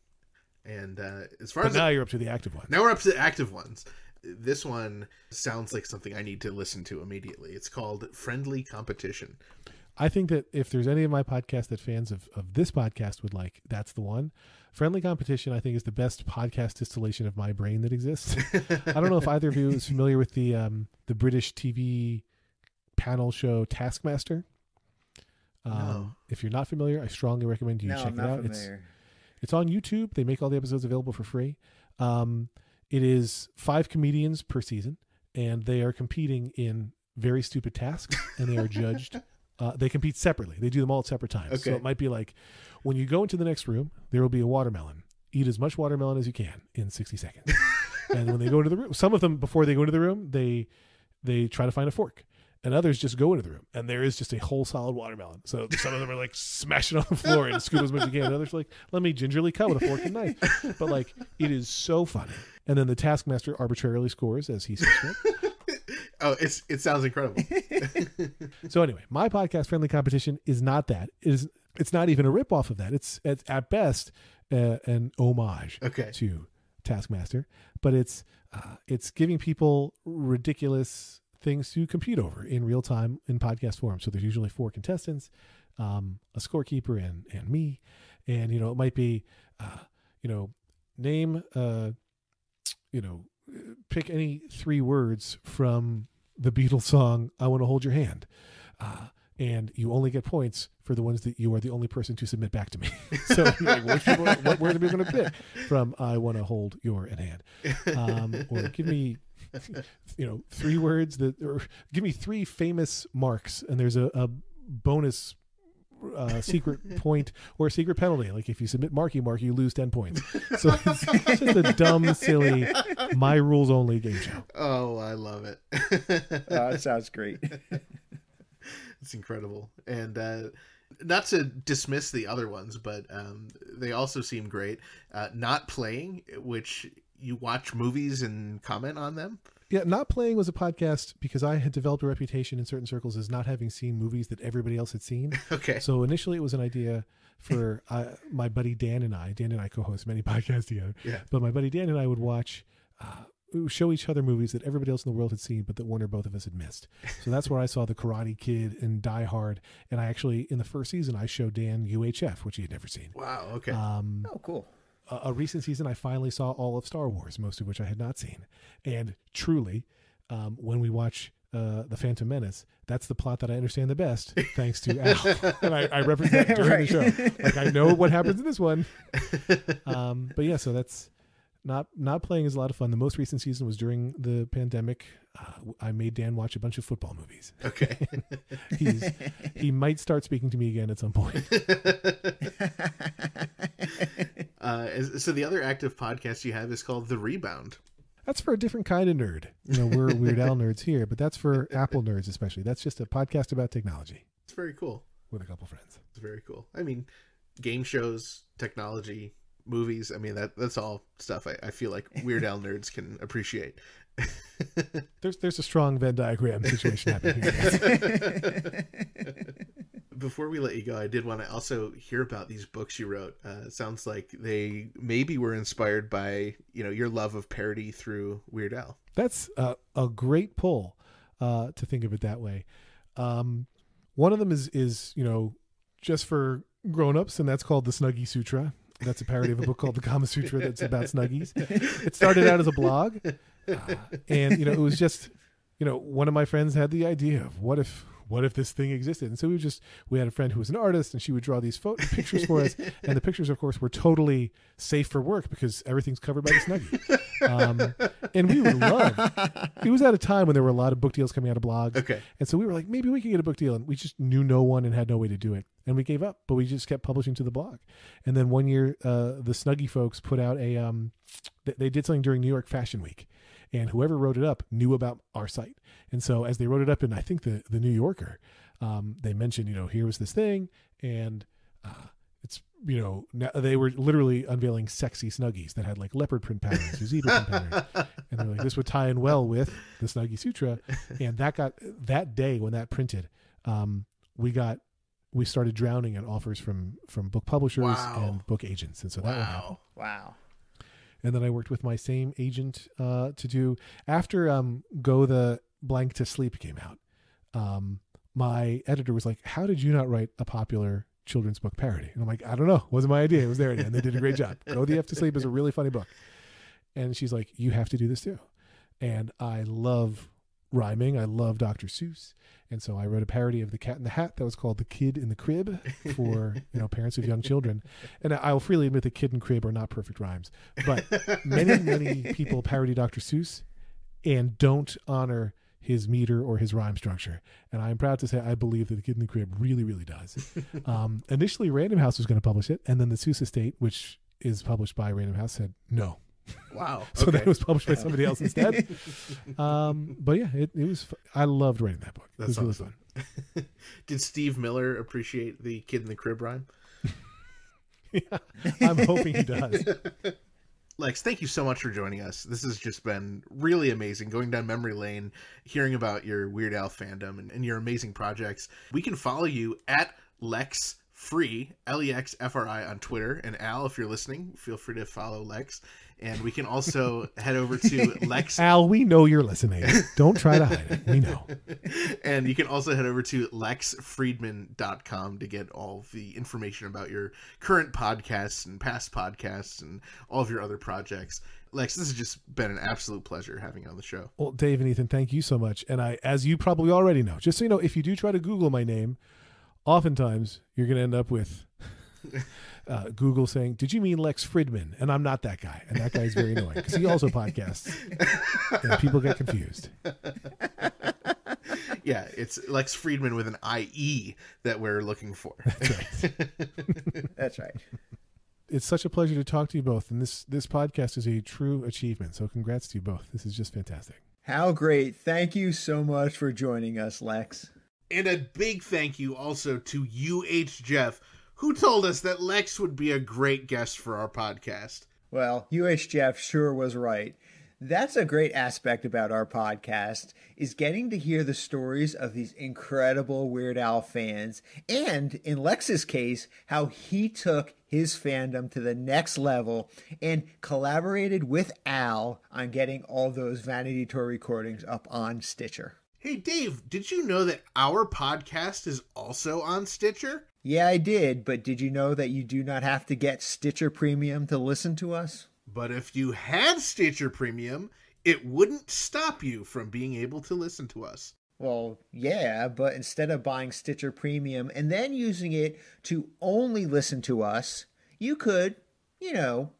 And uh, as far but as now the, you're up to the active ones. Now we're up to the active ones. This one sounds like something I need to listen to immediately. It's called Friendly Competition. I think that if there's any of my podcasts that fans of, of this podcast would like, that's the one. Friendly Competition, I think, is the best podcast distillation of my brain that exists. I don't know if either of you is familiar with the um, the British T V panel show Taskmaster. Um, no. If you're not familiar, I strongly recommend you no, check I'm not it out. Familiar. It's, it's on YouTube. They make all the episodes available for free. Um, It is five comedians per season, and they are competing in very stupid tasks, and they are judged. Uh, they compete separately. They do them all at separate times. Okay. So it might be like, when you go into the next room, there will be a watermelon. Eat as much watermelon as you can in sixty seconds. And when they go into the room, some of them, before they go into the room, they they try to find a fork. And others just go into the room, and there is just a whole solid watermelon. So some of them are like smashing on the floor and scoop as much as you can. And others are like, let me gingerly cut with a fork and knife. But like, it is so funny. And then the Taskmaster arbitrarily scores as he sees fit. Oh, it's it sounds incredible. So anyway, my podcast, Friendly Competition, is not that. It is it's not even a ripoff of that. It's, it's at best uh, an homage okay. to Taskmaster, but it's uh, it's giving people ridiculous things to compete over in real time in podcast form. So there's usually four contestants, um, a scorekeeper and, and me. And, you know, it might be, uh, you know, name, uh, you know, pick any three words from the Beatles song, I Want to Hold Your Hand. Uh, and you only get points for the ones that you are the only person to submit back to me. So you're like, which people, what word are we going to pick from I want to hold your in hand? Um, or give me, you know, three words that, or give me three famous marks, and there's a, a bonus uh, secret point or a secret penalty. Like if you submit Marky Mark, you lose ten points. So it's just a dumb, silly, my rules only game show. Oh, I love it. Oh, it sounds great. It's incredible. And uh, not to dismiss the other ones, but um, they also seem great. Uh, Not Playing, which you watch movies and comment on them. Yeah, Not Playing was a podcast because I had developed a reputation in certain circles as not having seen movies that everybody else had seen. Okay. So initially it was an idea for uh, my buddy Dan and I. Dan and I co-host many podcasts together. Yeah. But my buddy Dan and I would watch... Uh, We show each other movies that everybody else in the world had seen, but that one or both of us had missed. So that's where I saw The Karate Kid and Die Hard. And I actually, in the first season, I showed Dan U H F, which he had never seen. Wow. Okay. Um, oh, cool. A, a recent season, I finally saw all of Star Wars, most of which I had not seen. And truly, um, when we watch uh, The Phantom Menace, that's the plot that I understand the best, thanks to Al. And I, I reference that during right. the show. Like, I know what happens in this one. Um, but yeah, so that's... Not not playing is a lot of fun. The most recent season was during the pandemic. Uh, I made Dan watch a bunch of football movies. Okay. He's, he might start speaking to me again at some point. uh, so the other active podcast you have is called The Rebound. That's for a different kind of nerd. You know, we're Weird Al nerds here, but that's for Apple nerds especially. That's just a podcast about technology. It's very cool. With a couple friends. It's very cool. I mean, game shows, technology, movies. I mean, that that's all stuff I, I feel like Weird Al nerds can appreciate. there's there's a strong Venn diagram situation happening here. Before we let you go, I did want to also hear about these books you wrote. Uh, it sounds like they maybe were inspired by, you know, your love of parody through Weird Al. That's uh, a great pull uh, to think of it that way. Um, one of them is, is, you know, just for grown-ups, and that's called The Snuggie Sutra. That's a parody of a book called The Kama Sutra that's about snuggies. It started out as a blog. Uh, and, you know, it was just, you know, one of my friends had the idea of what if, what if this thing existed? And so we just, we had a friend who was an artist, and she would draw these photo pictures for us. And the pictures, of course, were totally safe for work because everything's covered by the Snuggie. Um, and we would love, it was at a time when there were a lot of book deals coming out of blogs. Okay. And so we were like, maybe we could get a book deal. And we just knew no one and had no way to do it. And we gave up, but we just kept publishing to the blog. And then one year, uh, the Snuggie folks put out a, um, th they did something during New York Fashion Week, and whoever wrote it up knew about our site. And so as they wrote it up in, I think the, the New Yorker, um, they mentioned, you know, here was this thing. And, uh, it's, you know, now they were literally unveiling sexy Snuggies that had like leopard print patterns, zebra print patterns. And they're like, this would tie in well with the Snuggie Sutra. And that got, that day when that printed, um, we got, we started drowning in offers from, from book publishers wow. and book agents. And so that wow. Wow. And then I worked with my same agent, uh, to do after, um, Go the Blank to Sleep came out. Um, my editor was like, how did you not write a popular children's book parody? And I'm like, I don't know. It wasn't my idea. It was their idea. And they did a great job. Go the F to Sleep is a really funny book. And she's like, you have to do this too. And I love rhyming. I love Doctor Seuss. And so I wrote a parody of The Cat in the Hat that was called The Kid in the Crib for, you know, parents of young children. And I'll freely admit The Kid and Crib are not perfect rhymes, but many, many people parody Doctor Seuss and don't honor his meter or his rhyme structure. And I'm proud to say, I believe that The Kid in the Crib really, really does. Um, initially Random House was going to publish it. And then the Seuss Estate, which is published by Random House, said no. Wow. So okay. that was published by somebody else instead. Um, but yeah, it, it was, I loved writing that book. That was really fun. Did Steve Miller appreciate the Kid in the Crib rhyme? Yeah, I'm hoping he does. Lex, thank you so much for joining us. This has just been really amazing, going down memory lane, hearing about your Weird Al fandom and, and your amazing projects. We can follow you at Lex free L E X F R I on Twitter. And Al, if you're listening, feel free to follow Lex. And we can also head over to Lex. Al, we know you're listening. Don't try to hide it. We know. And you can also head over to lex friedman dot com to get all the information about your current podcasts and past podcasts and all of your other projects. Lex, this has just been an absolute pleasure having you on the show. Well, Dave and Ethan, thank you so much. And I, as you probably already know, just so you know, if you do try to Google my name, oftentimes you're going to end up with uh, Google saying, did you mean Lex Fridman? And I'm not that guy. And that guy is very annoying because he also podcasts and people get confused. Yeah, it's Lex Fridman with an I E that we're looking for. That's right. That's right. It's such a pleasure to talk to you both. And this, this podcast is a true achievement. So congrats to you both. This is just fantastic. How great. Thank you so much for joining us, Lex. And a big thank you also to U H Jeff, who told us that Lex would be a great guest for our podcast. Well, U H Jeff sure was right. That's a great aspect about our podcast, is getting to hear the stories of these incredible Weird Al fans, and in Lex's case, how he took his fandom to the next level and collaborated with Al on getting all those Vanity Tour recordings up on Stitcher. Hey, Dave, did you know that our podcast is also on Stitcher? Yeah, I did, but did you know that you do not have to get Stitcher Premium to listen to us? But if you had Stitcher Premium, it wouldn't stop you from being able to listen to us. Well, yeah, but instead of buying Stitcher Premium and then using it to only listen to us, you could, you know,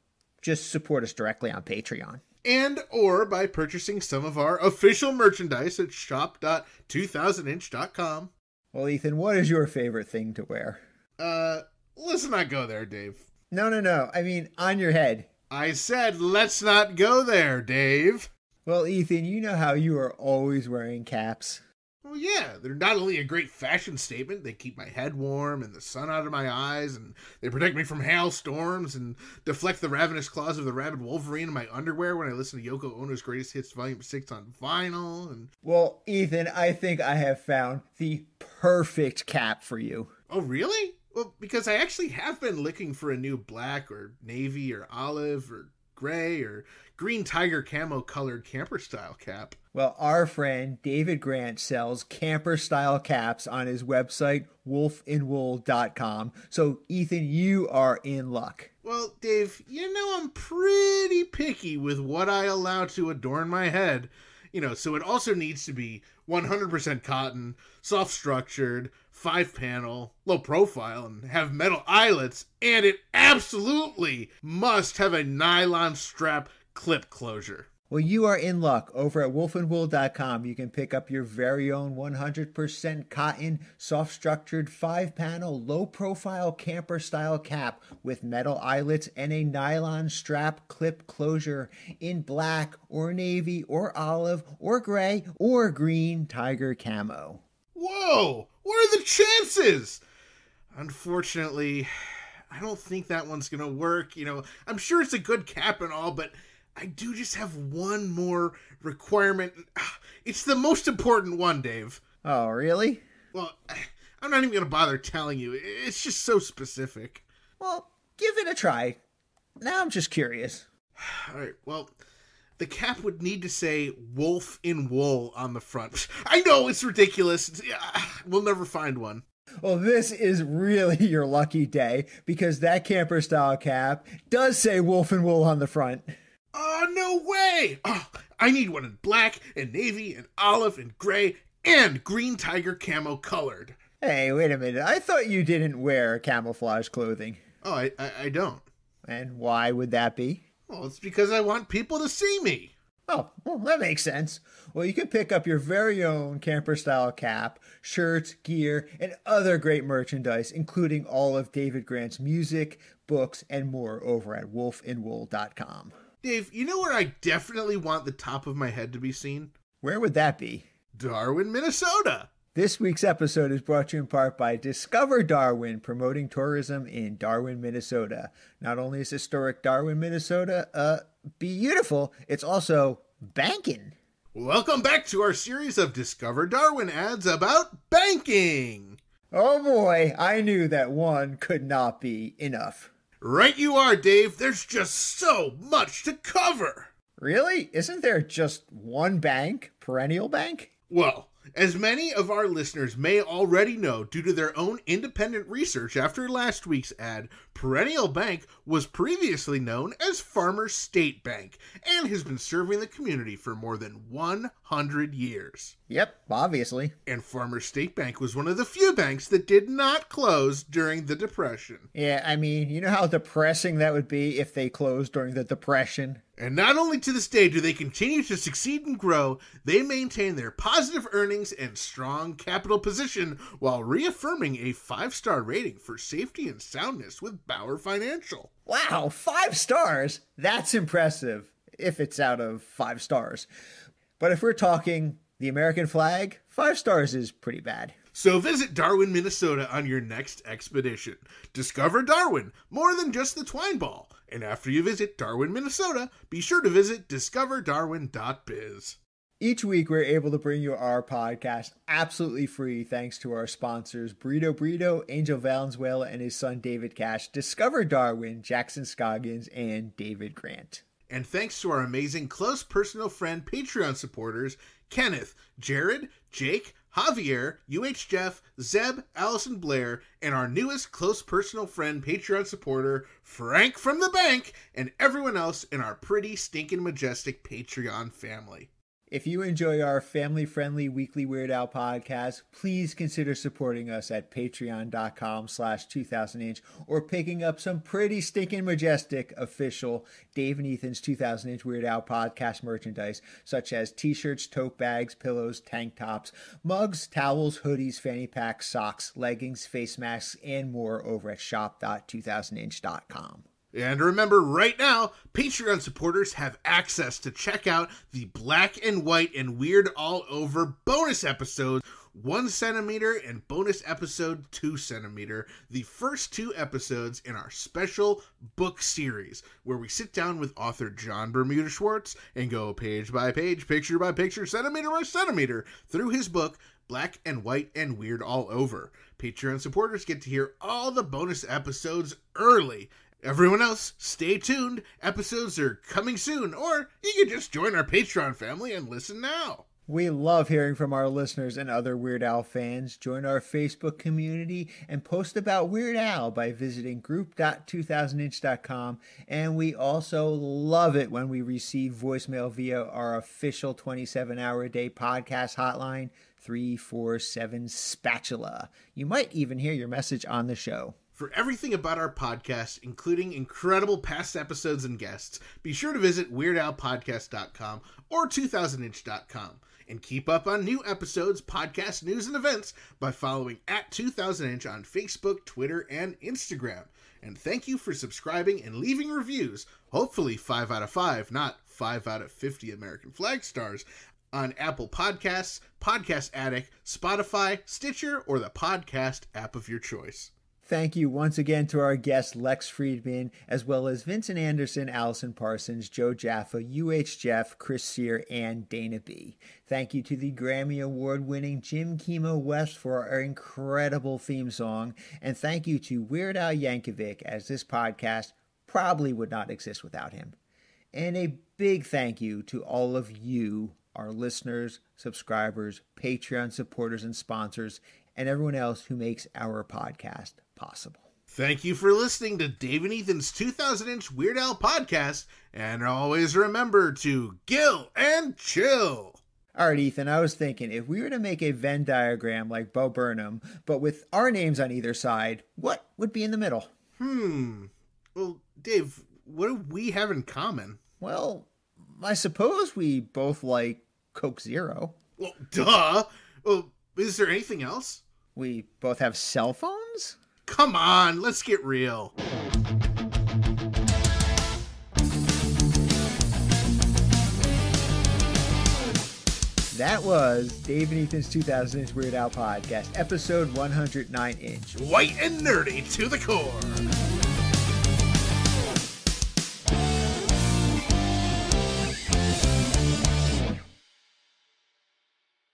just support us directly on Patreon. And or by purchasing some of our official merchandise at shop dot two thousand inch dot com. Well, Ethan, what is your favorite thing to wear? Uh, let's not go there, Dave. No, no, no. I mean, on your head. I said, let's not go there, Dave. Well, Ethan, you know how you are always wearing caps. Well, yeah, they're not only a great fashion statement, they keep my head warm and the sun out of my eyes, and they protect me from hailstorms and deflect the ravenous claws of the rabid wolverine in my underwear when I listen to Yoko Ono's Greatest Hits Volume six on vinyl. And well, Ethan, I think I have found the perfect cap for you. Oh, really? Well, because I actually have been looking for a new black or navy or olive or gray or green tiger camo colored camper style cap. Well, our friend David Grant sells camper style caps on his website, wolf in wool dot com. So, Ethan, you are in luck. Well, Dave, you know I'm pretty picky with what I allow to adorn my head. You know, so it also needs to be one hundred percent cotton, soft structured, five panel, low profile, and have metal eyelets. And it absolutely must have a nylon strap clip closure. Well, you are in luck. Over at wolf and wool dot com, you can pick up your very own one hundred percent cotton, soft-structured, five-panel, low-profile camper-style cap with metal eyelets and a nylon strap clip closure in black or navy or olive or gray or green tiger camo. Whoa! What are the chances? Unfortunately, I don't think that one's going to work. You know, I'm sure it's a good cap and all, but I do just have one more requirement. It's the most important one, Dave. Oh, really? Well, I'm not even going to bother telling you. It's just so specific. Well, give it a try. Now I'm just curious. All right, well, the cap would need to say Wolf in Wool on the front. I know, it's ridiculous. It's, uh, we'll never find one. Well, this is really your lucky day because that camper-style cap does say Wolf in Wool on the front. Oh, no way! Oh, I need one in black and navy and olive and gray and green tiger camo colored. Hey, wait a minute. I thought you didn't wear camouflage clothing. Oh, I, I, I don't. And why would that be? Well, it's because I want people to see me. Oh, well, that makes sense. Well, you can pick up your very own camper-style cap, shirts, gear, and other great merchandise, including all of David Grant's music, books, and more over at wolf in wool dot com. Dave, you know where I definitely want the top of my head to be seen? Where would that be? Darwin, Minnesota. This week's episode is brought to you in part by Discover Darwin, promoting tourism in Darwin, Minnesota. Not only is historic Darwin, Minnesota uh, beautiful, it's also banking. Welcome back to our series of Discover Darwin ads about banking. Oh boy, I knew that one could not be enough. Right you are, Dave. There's just so much to cover. Really? Isn't there just one bank? Perennial Bank? Well, as many of our listeners may already know due to their own independent research after last week's ad, Perennial Bank was previously known as Farmer State Bank and has been serving the community for more than one hundred years. Yep, obviously. And Farmer State Bank was one of the few banks that did not close during the Depression. Yeah, I mean, you know how depressing that would be if they closed during the Depression? And not only to this day do they continue to succeed and grow, they maintain their positive earnings and strong capital position while reaffirming a five-star rating for safety and soundness with Bauer Financial. Wow, five stars? That's impressive, if it's out of five stars. But if we're talking the American flag, five stars is pretty bad. So visit Darwin, Minnesota on your next expedition. Discover Darwin, more than just the twine ball. And after you visit Darwin, Minnesota, be sure to visit discover darwin dot biz. Each week, we're able to bring you our podcast absolutely free thanks to our sponsors, Burrito Burrito, Angel Valenzuela and his son, David Cash, Discover Darwin, Jackson Scoggins, and David Grant. And thanks to our amazing close personal friend Patreon supporters, Kenneth, Jared, Jake, Javier, U H Jeff, Zeb, Allison Blair, and our newest close personal friend Patreon supporter, Frank from the Bank, and everyone else in our pretty stinking majestic Patreon family. If you enjoy our family-friendly weekly Weird Al podcast, please consider supporting us at patreon dot com slash two thousand inch or picking up some pretty stinking majestic official Dave and Ethan's two thousand inch Weird Al podcast merchandise, such as t-shirts, tote bags, pillows, tank tops, mugs, towels, hoodies, fanny packs, socks, leggings, face masks, and more over at shop dot two thousand inch dot com. And remember, right now, Patreon supporters have access to check out the black and white and weird all over bonus episodes, one centimeter and bonus episode two centimeter, the first two episodes in our special book series, where we sit down with author John Bermuda Schwartz and go page by page, picture by picture, centimeter by centimeter through his book, Black and White and Weird All Over. Patreon supporters get to hear all the bonus episodes early. Everyone else, stay tuned. Episodes are coming soon, or you can just join our Patreon family and listen now. We love hearing from our listeners and other Weird Al fans. Join our Facebook community and post about Weird Al by visiting group dot two thousand inch dot com. And we also love it when we receive voicemail via our official twenty-seven hour a day podcast hotline, three four seven spatula. You might even hear your message on the show. For everything about our podcast, including incredible past episodes and guests, be sure to visit weird al podcast dot com or two thousand inch dot com. And keep up on new episodes, podcast news, and events by following at two thousand inch on Facebook, Twitter, and Instagram. And thank you for subscribing and leaving reviews, hopefully five out of five, not five out of fifty American flag stars, on Apple Podcasts, Podcast Addict, Spotify, Stitcher, or the podcast app of your choice. Thank you once again to our guests, Lex Fridman, as well as Vincent Anderson, Allison Parsons, Joe Jaffa, U H Jeff, Chris Sear, and Dana B. Thank you to the Grammy Award-winning Jim Kimo West for our incredible theme song. And thank you to Weird Al Yankovic, as this podcast probably would not exist without him. And a big thank you to all of you, our listeners, subscribers, Patreon supporters, and sponsors, and everyone else who makes our podcast possible. Thank you for listening to Dave and Ethan's two thousand inch Weird Al podcast, and always remember to gill and chill. All right, Ethan, I was thinking if we were to make a Venn diagram like Bo Burnham, but with our names on either side, what would be in the middle? Hmm. Well, Dave, what do we have in common? Well, I suppose we both like Coke Zero. Well, duh. Well, is there anything else? We both have cell phones? Come on, let's get real. That was Dave and Ethan's two thousand inch Weird Al podcast, episode one hundred nine inch. White and nerdy to the core.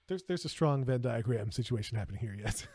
There's there's a strong Venn diagram situation happening here, yes.